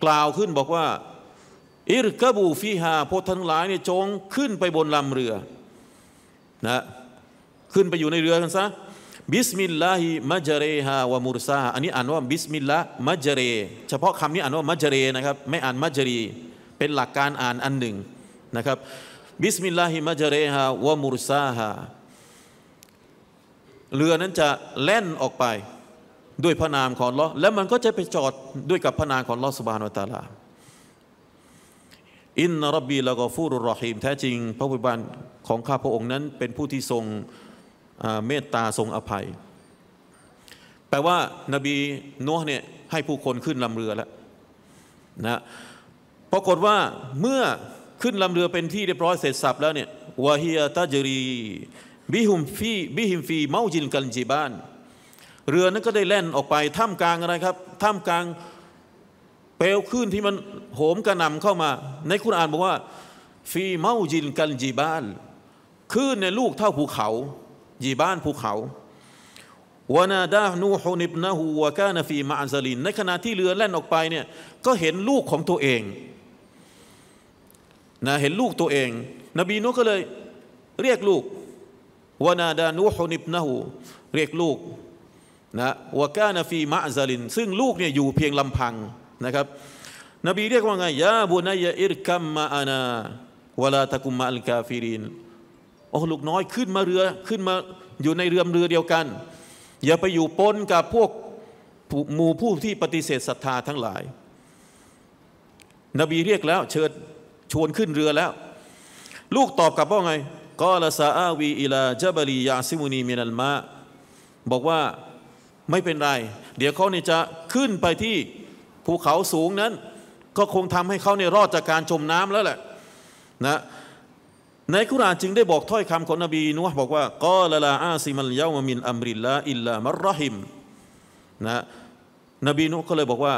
กล่าวขึ้นบอกว่าอิรกะบูฟีฮาพวกท่านหลายเนี่ยจงขึ้นไปบนลำเรือนะขึ้นไปอยู่ในเรือกันซะบิสมิลลาฮิมัจเรฮาวะมุรซาอันนี้อ่านว่าบิสมิลลาห์มัจเรเฉพาะคำนี้อ่านว่ามัจเรนะครับไม่อ่านมัจรีเป็นหลักการอ่านอันหนึ่งนะครับบิสมิลลาฮิมัจเรฮาวะมุรซาฮาเรือนั้นจะแล่นออกไปด้วยพระนามของอัลเลาะห์และมันก็จะไปจอดด้วยกับพระนามของอัลเลาะห์ซุบฮานะฮูวะตะอาลาอินนะร็อบบีละกอฟูรุรเราะฮีมแท้จริงพระผู้เป็นของข้าพระองค์นั้นเป็นผู้ที่ทรงเมตตาทรงอภัยแปลว่านบีนูฮ์เนี่ยให้ผู้คนขึ้นลำเรือแล้วนะปรากฏว่าเมื่อ ขึ้นลำเรือเป็นที่เรียบร้อยเสร็จสับแล้วเนี่ยวะฮิยะตะจรีบิฮุมฟีบิฮิมฟีเมาจินกันจีบานเรือนั้นก็ได้แล่นออกไปท่ามกลางอะไรครับท่ามกลางเปลวคลื่นที่มันโหมกระหน่ำเข้ามาในคุรอานบอกว่าฟีเมาจินกันจีบานคลื่นในลูกเท่าภูเขาจีบานภูเขาวานาดานูฮุนิบนะฮูวะกานะฟีมะอันซาลินในขณะที่เรือแล่นออกไปเนี่ยก็เห็นลูกของตัวเองนะเห็นลูกตัวเองนบีนูก็เลยเรียกลูกวานาดานูฮุนิบนะฮูเรียกลูกนะวะกานะฟีมะอันซาลินซึ่งลูกเนี่ยอยู่เพียงลำพังนะครับนบีเรียกว่าไงยาบุนัยอิรกัมมาอานาวะลาตะกุมมะอัลกาฟิรินโอ้ลูกน้อยขึ้นมาเรือขึ้นมาอยู่ในเรือเรือเดียวกันอย่าไปอยู่ปนกับพวกหมู่ผู้ที่ปฏิเสธศรัทธาทั้งหลายนบีเรียกแล้วเชิญชวนขึ้นเรือแล้วลูกตอบกลับว่าไงกอลาซาอาวีอิลาจับลียาซิมุนีมินัลมะบอกว่าไม่เป็นไรเดี๋ยวเขาเนี่ยจะขึ้นไปที่ภูเขาสูงนั้นก็คงทำให้เขาเนี่ยรอดจากการจมน้ำแล้วแหละนะในคุรานจึงได้บอกถ้อยคำของนบีนูฮ์บอกว่ากอลาลาอาซิมัลยาวมินอัมริลลาอิลลามะรอฮิมนะนบีนูฮ์ก็เลยบอกว่า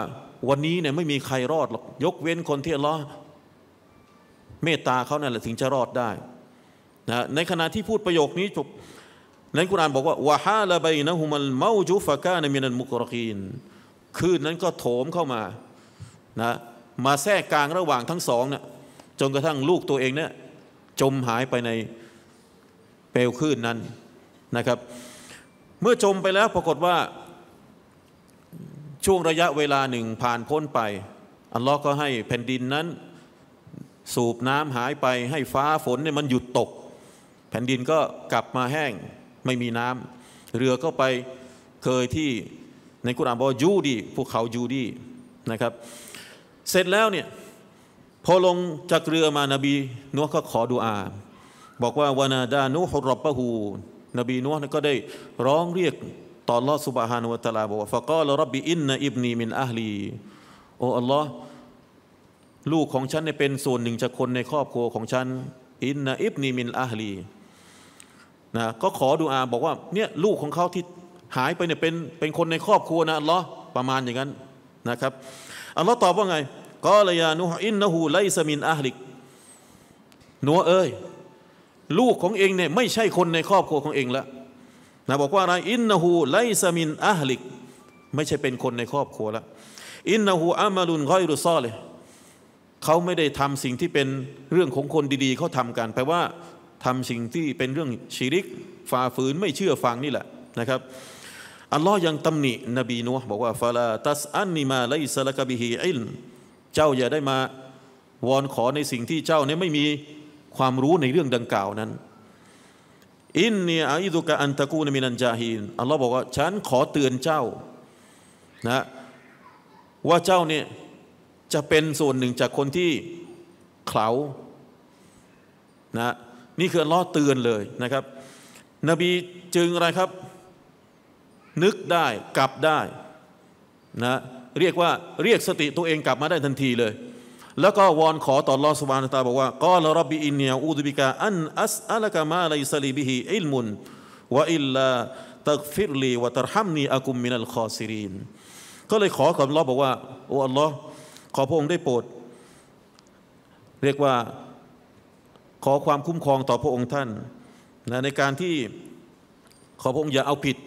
วันนี้เนี่ยไม่มีใครรอดหรอกยกเว้นคนที่อัลลอฮ์เมตตาเขานั่นแหละถึงจะรอดได้นะในขณะที่พูดประโยคนี้จบในคุรานบอกว่าวะฮาลาบัยนะฮุมัลเมาจุฟะกานะมินัลมุกริกีนคลื่นนั้นก็โถมเข้ามานะมาแทรกกลางระหว่างทั้งสองเนี่ยจนกระทั่งลูกตัวเองเนี่ยจมหายไปในเปลวคลื่นนั้นนะครับเมื่อจมไปแล้วปรากฏว่าช่วงระยะเวลาหนึ่งผ่านพ้นไปอัลลอฮ์ก็ให้แผ่นดินนั้นสูบน้ำหายไปให้ฟ้าฝนเนี่ยมันหยุดตกแผ่นดินก็กลับมาแห้งไม่มีน้ำเรือก็ไปเคยที่ในกุรอานบอกยูดีภูเขายูดีนะครับเสร็จแล้วเนี่ยพอลงจากเรือมานบีนูฮ์ก็ขอดุอาบอกว่าวานาดานูฮุร็อบบะฮูนบีนูฮ์ก็ได้ร้องเรียกต่ออัลลอฮ์ซุบฮานะฮูวะตะอาลาบอกว่าฟะกอลร็อบบิอินนะอิบนีมินอะฮลีโอ้อัลลอฮ์ลูกของฉันเนี่ยเป็นส่วนหนึ่งจากคนในครอบครัวของฉันอินนะอิบนีมินอะฮลีนะก็ขอดุอาบอกว่าเนี่ยลูกของเขาที่หายไปเนี่ยเป็นเป็นคนในครอบครัวนะอัลลอฮ์ประมาณอย่างนั้นนะครับอัลลอฮ์ตอบว่าไงกอลยานูฮ์อินนะฮูไลซะมินอะห์ลิกนัวเอ้ยลูกของเองเนี่ยไม่ใช่คนในครอบครัวของเองแล้วนะบอกว่าอะไรอินนะฮูไลซะมินอะห์ลิกไม่ใช่เป็นคนในครอบครัวแล้วอินนะฮูอามาลุนฆอยรุซอลิฮ์เขาไม่ได้ทำสิ่งที่เป็นเรื่องของคนดีๆเขาทำกันแปลว่าทำสิ่งที่เป็นเรื่องชิริกฝ่าฝืนไม่เชื่อฟังนี่แหละนะครับอัลลอฮ์ยังตำหนินบีนูฮ์บอกว่าฟะลาตัสอันนิมาไลซะละกะบิฮิอิลม์เจ้าอย่าได้มาวอนขอในสิ่งที่เจ้าเนี่ยไม่มีความรู้ในเรื่องดังกล่าวนั้นอินนีอาอิดุกะอันตะกูนมินันจาฮีนอัลลอฮ์บอกว่าฉันขอเตือนเจ้านะว่าเจ้าเนี่ยจะเป็นส่วนหนึ่งจากคนที่เขลานะนี่คืออัลลอฮ์เตือนเลยนะครับนบีจึงอะไรครับนึกได้กลับได้นะเรียกว่าเรียกสติตัวเองกลับมาได้ทันทีเลยแล้วก็วอนขอต่ออัลลอฮ์ซุบฮานะฮูวะตะอาลาบอกว่ากอลร็อบบิอินนีอูซุบิกะอันอัสอะละกะมาลัยซะลีบิฮิอิลมุนวะอิลลาตักฟิรลีวะตัรฮัมนีอะกุมมินัลคอซิรีนก็เลยขอกับอัลลอฮ์บอกว่าโอ้อัลลอฮ์ขอพระองค์ได้โปรดเรียกว่าขอความคุ้มครองต่อพระองค์ท่านนะในการที่ขอพระองค์อย่าเอาผิด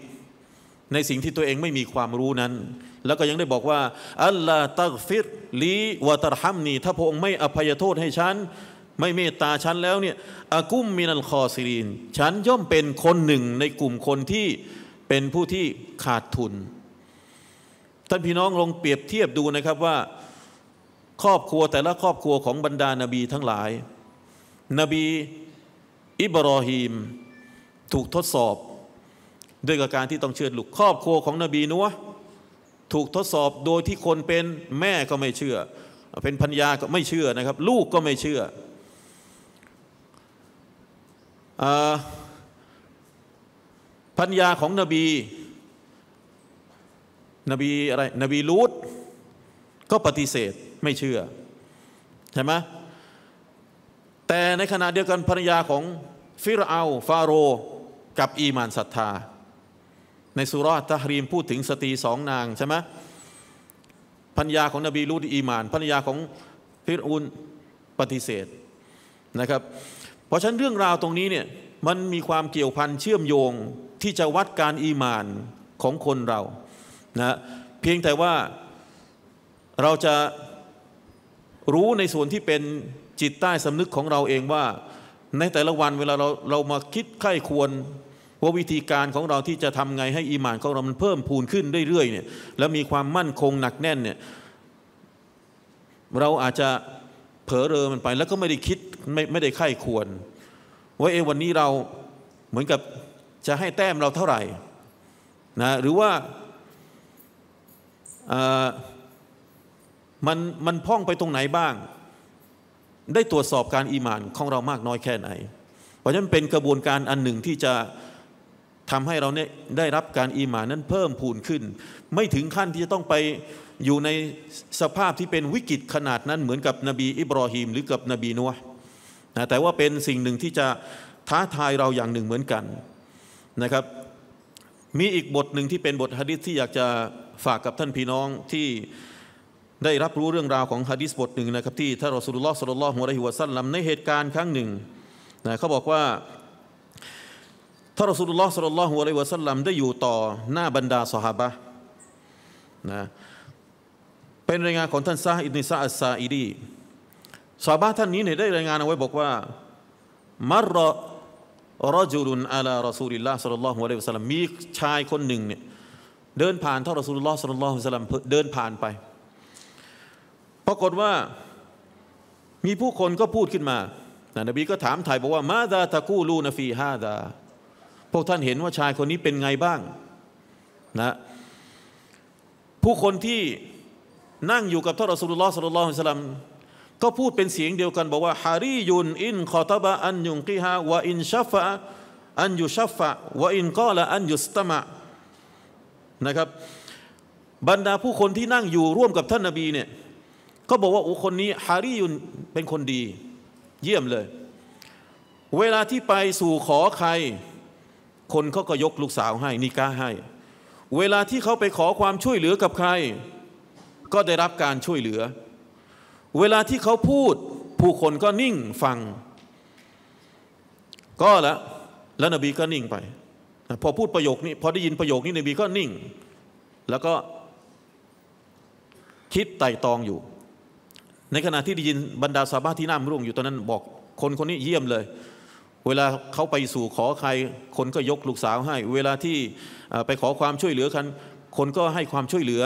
ในสิ่งที่ตัวเองไม่มีความรู้นั้นแล้วก็ยังได้บอกว่าอัลลาตักฟิรลีวะตัรฮัมนีถ้าพระองค์ไม่อภัยโทษให้ฉันไม่เมตตาฉันแล้วเนี่ยอะกุมมินัลคอซิรีนฉันย่อมเป็นคนหนึ่งในกลุ่มคนที่เป็นผู้ที่ขาดทุนท่านพี่น้องลองเปรียบเทียบดูนะครับว่าครอบครัวแต่ละครอบครัวของบรรดานบีทั้งหลายนบีอิบรอฮีมถูกทดสอบด้วยการที่ต้องเชือดลูกครอบครัวของนบีนูฮ์ถูกทดสอบโดยที่คนเป็นแม่ก็ไม่เชื่อเป็นภรรยาก็ไม่เชื่อนะครับลูกก็ไม่เชื่อภรรยาของนบีนบีอะไรนบีลูตก็ปฏิเสธไม่เชื่อใช่ไหม แต่ในขณะเดียวกันภรรยาของฟิรเอาฟาโรห์กับอีมานศรัทธาในสุราะห์ตะฮรีมพูดถึงสตรีสองนางใช่ไหมภรรยาของนบีลูตอีมานภรรยาของฟิรเอานปฏิเสธนะครับเพราะฉะนั้นเรื่องราวตรงนี้เนี่ยมันมีความเกี่ยวพันเชื่อมโยงที่จะวัดการอีมานของคนเรานะเพียงแต่ว่าเราจะรู้ในส่วนที่เป็นจิตใต้สำนึกของเราเองว่าในแต่ละวันเวลาเราเรามาคิดไข้ควรว่าวิธีการของเราที่จะทำไงให้อีหม่านของเรามันเพิ่มพูนขึ้นเรื่อยๆเนี่ยแล้วมีความมั่นคงหนักแน่นเนี่ยเราอาจจะเผลอเรอมันไปแล้วก็ไม่ได้คิดไม่ไม่ได้ไข้ควรว่าเอวันนี้เราเหมือนกับจะให้แต้มเราเท่าไหร่นะหรือว่ามันมันพ่องไปตรงไหนบ้างได้ตรวจสอบการอีหม่านของเรามากน้อยแค่ไหนเพราะฉะนั้นเป็นกระบวนการอันหนึ่งที่จะทำให้เราเนี่ยได้รับการอีหม่านนั้นเพิ่มพูนขึ้นไม่ถึงขั้นที่จะต้องไปอยู่ในสภาพที่เป็นวิกฤตขนาดนั้นเหมือนกับนบีอิบรอฮีมหรือกับนบีนูฮ์นะแต่ว่าเป็นสิ่งหนึ่งที่จะท้าทายเราอย่างหนึ่งเหมือนกันนะครับมีอีกบทหนึ่งที่เป็นบทหะดีษที่อยากจะฝากกับท่านพี่น้องที่ได้รับรู้เรื่องราวของหะดีษบทหนึ่งนะครับที่ท่านรอซูลุลลอฮ์ ศ็อลลัลลอฮุอะลัยฮิวะซัลลัมในเหตุการณ์ครั้งหนึ่งนะเขาบอกว่าท่านรอซูลุลลอฮ์ ศ็อลลัลลอฮุอะลัยฮิวะซัลลัมได้อยู่ต่อหน้าบรรดาซอฮาบะห์นะเป็นรายงานของท่านซะห์อิบนุซะอัสซาอิดีซอฮาบะห์ท่านนี้เนี่ยได้รายงานเอาไว้บอกว่ามัรรอรอจุลุนอะลารอซูลิลลาฮ์ ศ็อลลัลลอฮุอะลัยฮิวะซัลลัมมีชายคนหนึ่งเนี่ยเดินผ่านท่านรอซูลุลลอฮ์ ศ็อลลัลลอฮุอะลัยฮิวะซัลลัมเดินผ่านไปปรากฏว่ามีผู้คนก็พูดขึ้นมานบีก็ถามไถ่บอกว่ามาซาตะกูลูนฟีฮาซาพวกท่านเห็นว่าชายคนนี้เป็นไงบ้างนะผู้คนที่นั่งอยู่กับท่านรอซูลุลลอฮ์ ศ็อลลัลลอฮุอะลัยฮิวะซัลลัมก็พูดเป็นเสียงเดียวกันบอกว่าฮารียุนอินคอตบะอันยุงกิฮาวะอินชัฟฟะอันยุชัฟฟะวะอินกอละอันยุสตมะนะครับบรรดาผู้คนที่นั่งอยู่ร่วมกับท่านนบีเนี่ยก็บอกว่าโอ้คนนี้ฮารียุนเป็นคนดีเยี่ยมเลยเวลาที่ไปสู่ขอใครคนเขาก็ยกลูกสาวให้นิกาให้เวลาที่เขาไปขอความช่วยเหลือกับใครก็ได้รับการช่วยเหลือเวลาที่เขาพูดผู้คนก็นิ่งฟังก็ละแล้วนบีก็นิ่งไปพอพูดประโยคนี้พอได้ยินประโยคนี้นบีก็นิ่งแล้วก็คิดไต่ตองอยู่ในขณะที่ได้ยินบรรดาซอฮาบะห์ที่น้ำร่วงอยู่ตอนนั้นบอกคนคนนี้เยี่ยมเลยเวลาเขาไปสู่ขอใครคนก็ยกลูกสาวให้เวลาที่ไปขอความช่วยเหลือกันคนก็ให้ความช่วยเหลือ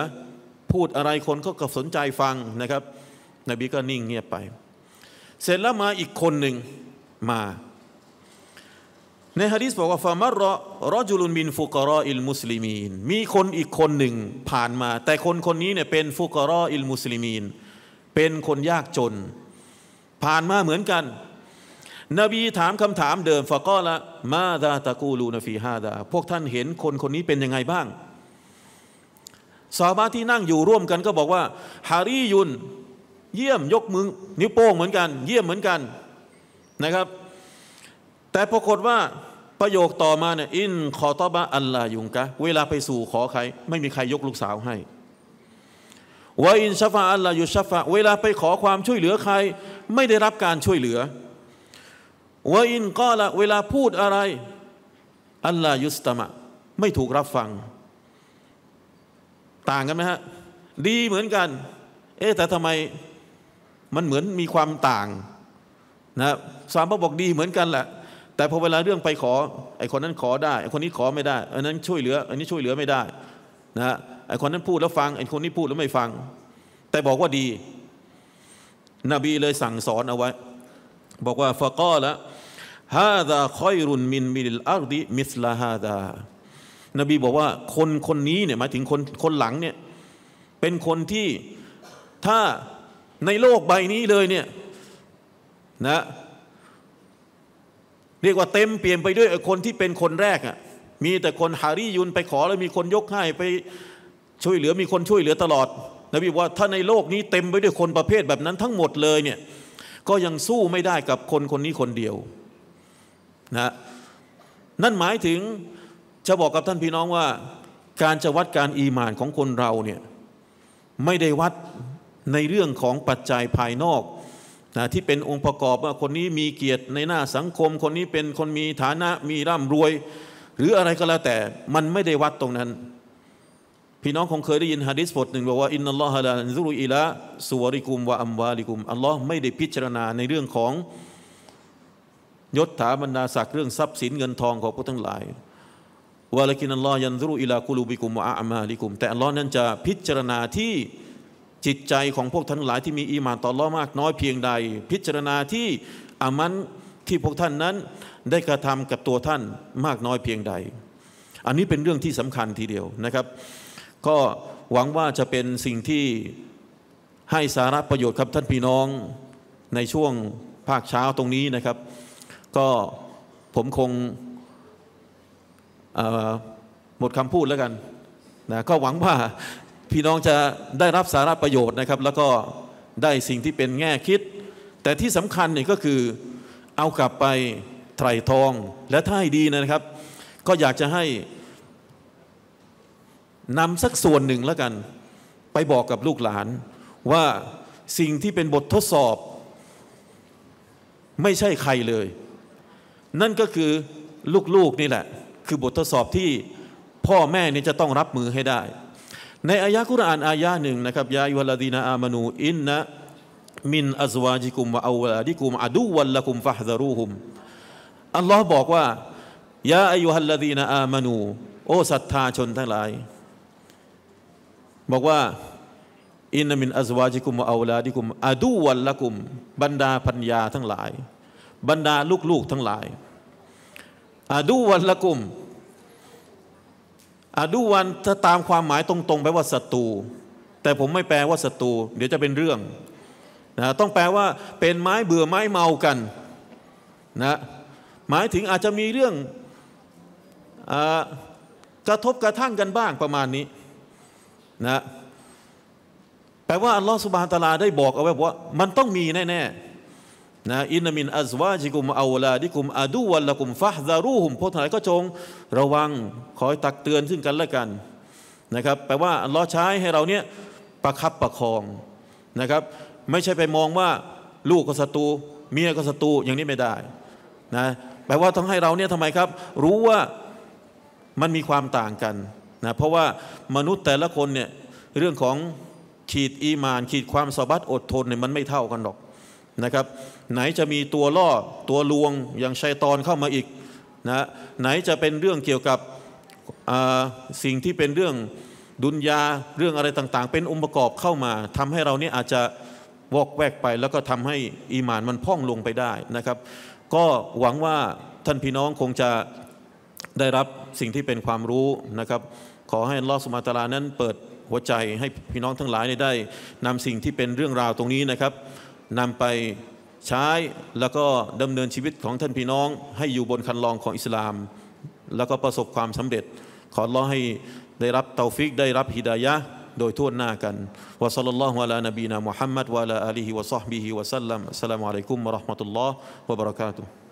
พูดอะไรคนก็สนใจฟังนะครับนบีก็นิ่งเงียบไปเสร็จแล้วมาอีกคนหนึ่งมาในหะดีษบอกว่าฟามัรรอรอจุลุนมินฟุกะรออิลมุสลิมีนมีคนอีกคนหนึ่งผ่านมาแต่คนคนนี้เนี่ยเป็นฟุกะรออิลมุสลิมีนเป็นคนยากจนผ่านมาเหมือนกันนบีถามคำถามเดิมฟะกอละมาซาตะกูลูนฟีฮาซาพวกท่านเห็นคนคนนี้เป็นยังไงบ้างซอฮาบะห์ที่นั่งอยู่ร่วมกันก็บอกว่าฮารียุนเยี่ยมยกมือนิ้วโป้งเหมือนกันเยี่ยมเหมือนกันนะครับแต่ปรากฏว่าประโยคต่อมาเนี่ยอินคอตบะอัลลายุงกะเวลาไปสู่ขอใครไม่มีใครยกลูกสาวให้วะอินชะฟะอัลลายุชะฟะเวลาไปขอความช่วยเหลือใครไม่ได้รับการช่วยเหลือวะอินกอละเวลาพูดอะไรอัลลายุสตมะไม่ถูกรับฟังต่างกันไหมฮะดีเหมือนกันเอ๊ะแต่ทำไมมันเหมือนมีความต่างนะสามพระบอกดีเหมือนกันแหละแต่พอเวลาเรื่องไปขอไอ้คนนั้นขอได้ไอ้คนนี้ขอไม่ได้อันนั้นช่วยเหลืออันนี้ช่วยเหลือไม่ได้นะไอ้คนนั้นพูดแล้วฟังไอ้คนนี้พูดแล้วไม่ฟังแต่บอกว่าดีนบีเลยสั่งสอนเอาไว้บอกว่าฟะกอละฮาซาค็อยรุนมินมิลอัรฎิมิสลาฮาซานบีบอกว่าคนคนนี้เนี่ยหมายถึงคนคนหลังเนี่ยเป็นคนที่ถ้าในโลกใบนี้เลยเนี่ยนะเรียกว่าเต็มเปี่ยมไปด้วยคนที่เป็นคนแรกอ่ะมีแต่คนฮารียุนไปขอแล้วมีคนยกให้ไปช่วยเหลือมีคนช่วยเหลือตลอดนบีบอกว่าถ้าในโลกนี้เต็มไปด้วยคนประเภทแบบนั้นทั้งหมดเลยเนี่ย ก็ยังสู้ไม่ได้กับคนคนนี้คนเดียวนะนั่นหมายถึงจะบอกกับท่านพี่น้องว่าการจะวัดการอีหม่านของคนเราเนี่ยไม่ได้วัดในเรื่องของปัจจัยภายนอกนะที่เป็นองค์ประกอบว่าคนนี้มีเกียรติในหน้าสังคมคนนี้เป็นคนมีฐานะมีร่ำรวยหรืออะไรก็แล้วแต่มันไม่ได้วัดตรงนั้นพี่น้องคงเคยได้ยินหะดีษบทหนึ่งบอกว่าอินนัลลอฮะลายันซุรุอิลาซุวาริกุมวะอัมวาลิกุมอัลลอฮ์ไม่ได้พิจารณาในเรื่องของยศถาบรรดาศักดิ์เรื่องทรัพย์สินเงินทองของพวกทั้งหลายวะลากินัลลอฮ์ยันซุรุอิลากุลูบิกุมวะอามาลิกุมแต่อัลลอฮ์นั้นจะพิจารณาที่จิตใจของพวกท่านหลายที่มีอีหม่านต่ออัลลอฮ์มากน้อยเพียงใดพิจารณาที่อามันที่พวกท่านนั้นได้กระทำกับตัวท่านมากน้อยเพียงใดอันนี้เป็นเรื่องที่สำคัญทีเดียวนะครับก็หวังว่าจะเป็นสิ่งที่ให้สาระประโยชน์ครับท่านพี่น้องในช่วงภาคเช้าตรงนี้นะครับก็ผมคงหมดคำพูดแล้วกันนะก็หวังว่าพี่น้องจะได้รับสาระประโยชน์นะครับแล้วก็ได้สิ่งที่เป็นแง่คิดแต่ที่สำคัญเนี่ยก็คือเอากลับไปไตร่ตรองและถ้าให้ดีนะครับก็อยากจะให้นำสักส่วนหนึ่งแล้วกันไปบอกกับลูกหลานว่าสิ่งที่เป็นบททดสอบไม่ใช่ใครเลยนั่นก็คือลูกๆนี่แหละคือบททดสอบที่พ่อแม่นี่จะต้องรับมือให้ได้ในอายะกุรอานอายะหนึ่งนะครับยาอิวะลาดีนาอามานูอินนะมินอัซวาจิกุมวะอาวลาดิกุมอะดูวัลละกุมฟะฮซะรูฮุมอัลลอฮ์บอกว่ายาอายุฮัลลาดีนาอามานูโอ้ศรัทธาชนทั้งหลายบอกว่าอินนามินอัซวาจิกุมวะอาวลาดิกุมอะดูวัลละกุมบรรดาภรรยาทั้งหลายบรรดาลูกๆทั้งหลายอะดูวัลละกุมอะดูวันจะตามความหมายตรงๆแปลว่าศัตรูแต่ผมไม่แปลว่าศัตรูเดี๋ยวจะเป็นเรื่องนะต้องแปลว่าเป็นไม้เบื่อไม้เมากันนะหมายถึงอาจจะมีเรื่องกระทบกระทั่งกันบ้างประมาณนี้นะแปลว่าอัลลอฮฺซุบฮานะตะอาลาได้บอกเอาไว้ว่ามันต้องมีแน่ๆนะอินนามินอัซวาจิกุมอาวลาดิกุมอะดูวัลละกุมฟะฮซะรูฮุมพวกท่านก็จงระวังคอยตักเตือนซึ่งกันและกันนะครับแปลว่าอัลลอฮฺใช้ให้เราเนี่ยประคับประคองนะครับไม่ใช่ไปมองว่าลูกก็ศัตรูเมียก็ศัตรูอย่างนี้ไม่ได้นะแปลว่าต้องให้เราเนี่ยทำไมครับรู้ว่ามันมีความต่างกันนะเพราะว่ามนุษย์แต่ละคนเนี่ยเรื่องของขีดอีมานขีดความสาบัดอดทนเนี่ยมันไม่เท่ากันหรอกนะครับไหนจะมีตัวล่อตัวลวงอย่างชัยฏอนเข้ามาอีกนะไหนจะเป็นเรื่องเกี่ยวกับสิ่งที่เป็นเรื่องดุนยาเรื่องอะไรต่างๆเป็นองค์ประกอบเข้ามาทำให้เราเนี่ยอาจจะวอกแวกไปแล้วก็ทำให้อีมานมันพร่องลงไปได้นะครับก็หวังว่าท่านพี่น้องคงจะได้รับสิ่งที่เป็นความรู้นะครับขอให้อัลลอฮฺซุบฮานะตะอาลานั้นเปิดหัวใจให้พี่น้องทั้งหลายได้นำสิ่งที่เป็นเรื่องราวตรงนี้นะครับนำไปใช้แล้วก็ดำเนินชีวิตของท่านพี่น้องให้อยู่บนคันลองของอิสลามแล้วก็ประสบความสำเร็จขออัลลอฮฺให้ได้รับเตาฟิกได้รับฮิดายะห์โดยทั่วหน้ากันวะศ็อลลัลลอฮุอะลานบีนามุฮัมมัดวะอะลาอาลีฮิวะศ็อฮบิฮิวะซัลลัมอัสสลามุอะลัยกุมวะเราะห์มะตุลลอฮ์วะบะเราะกาตุฮ์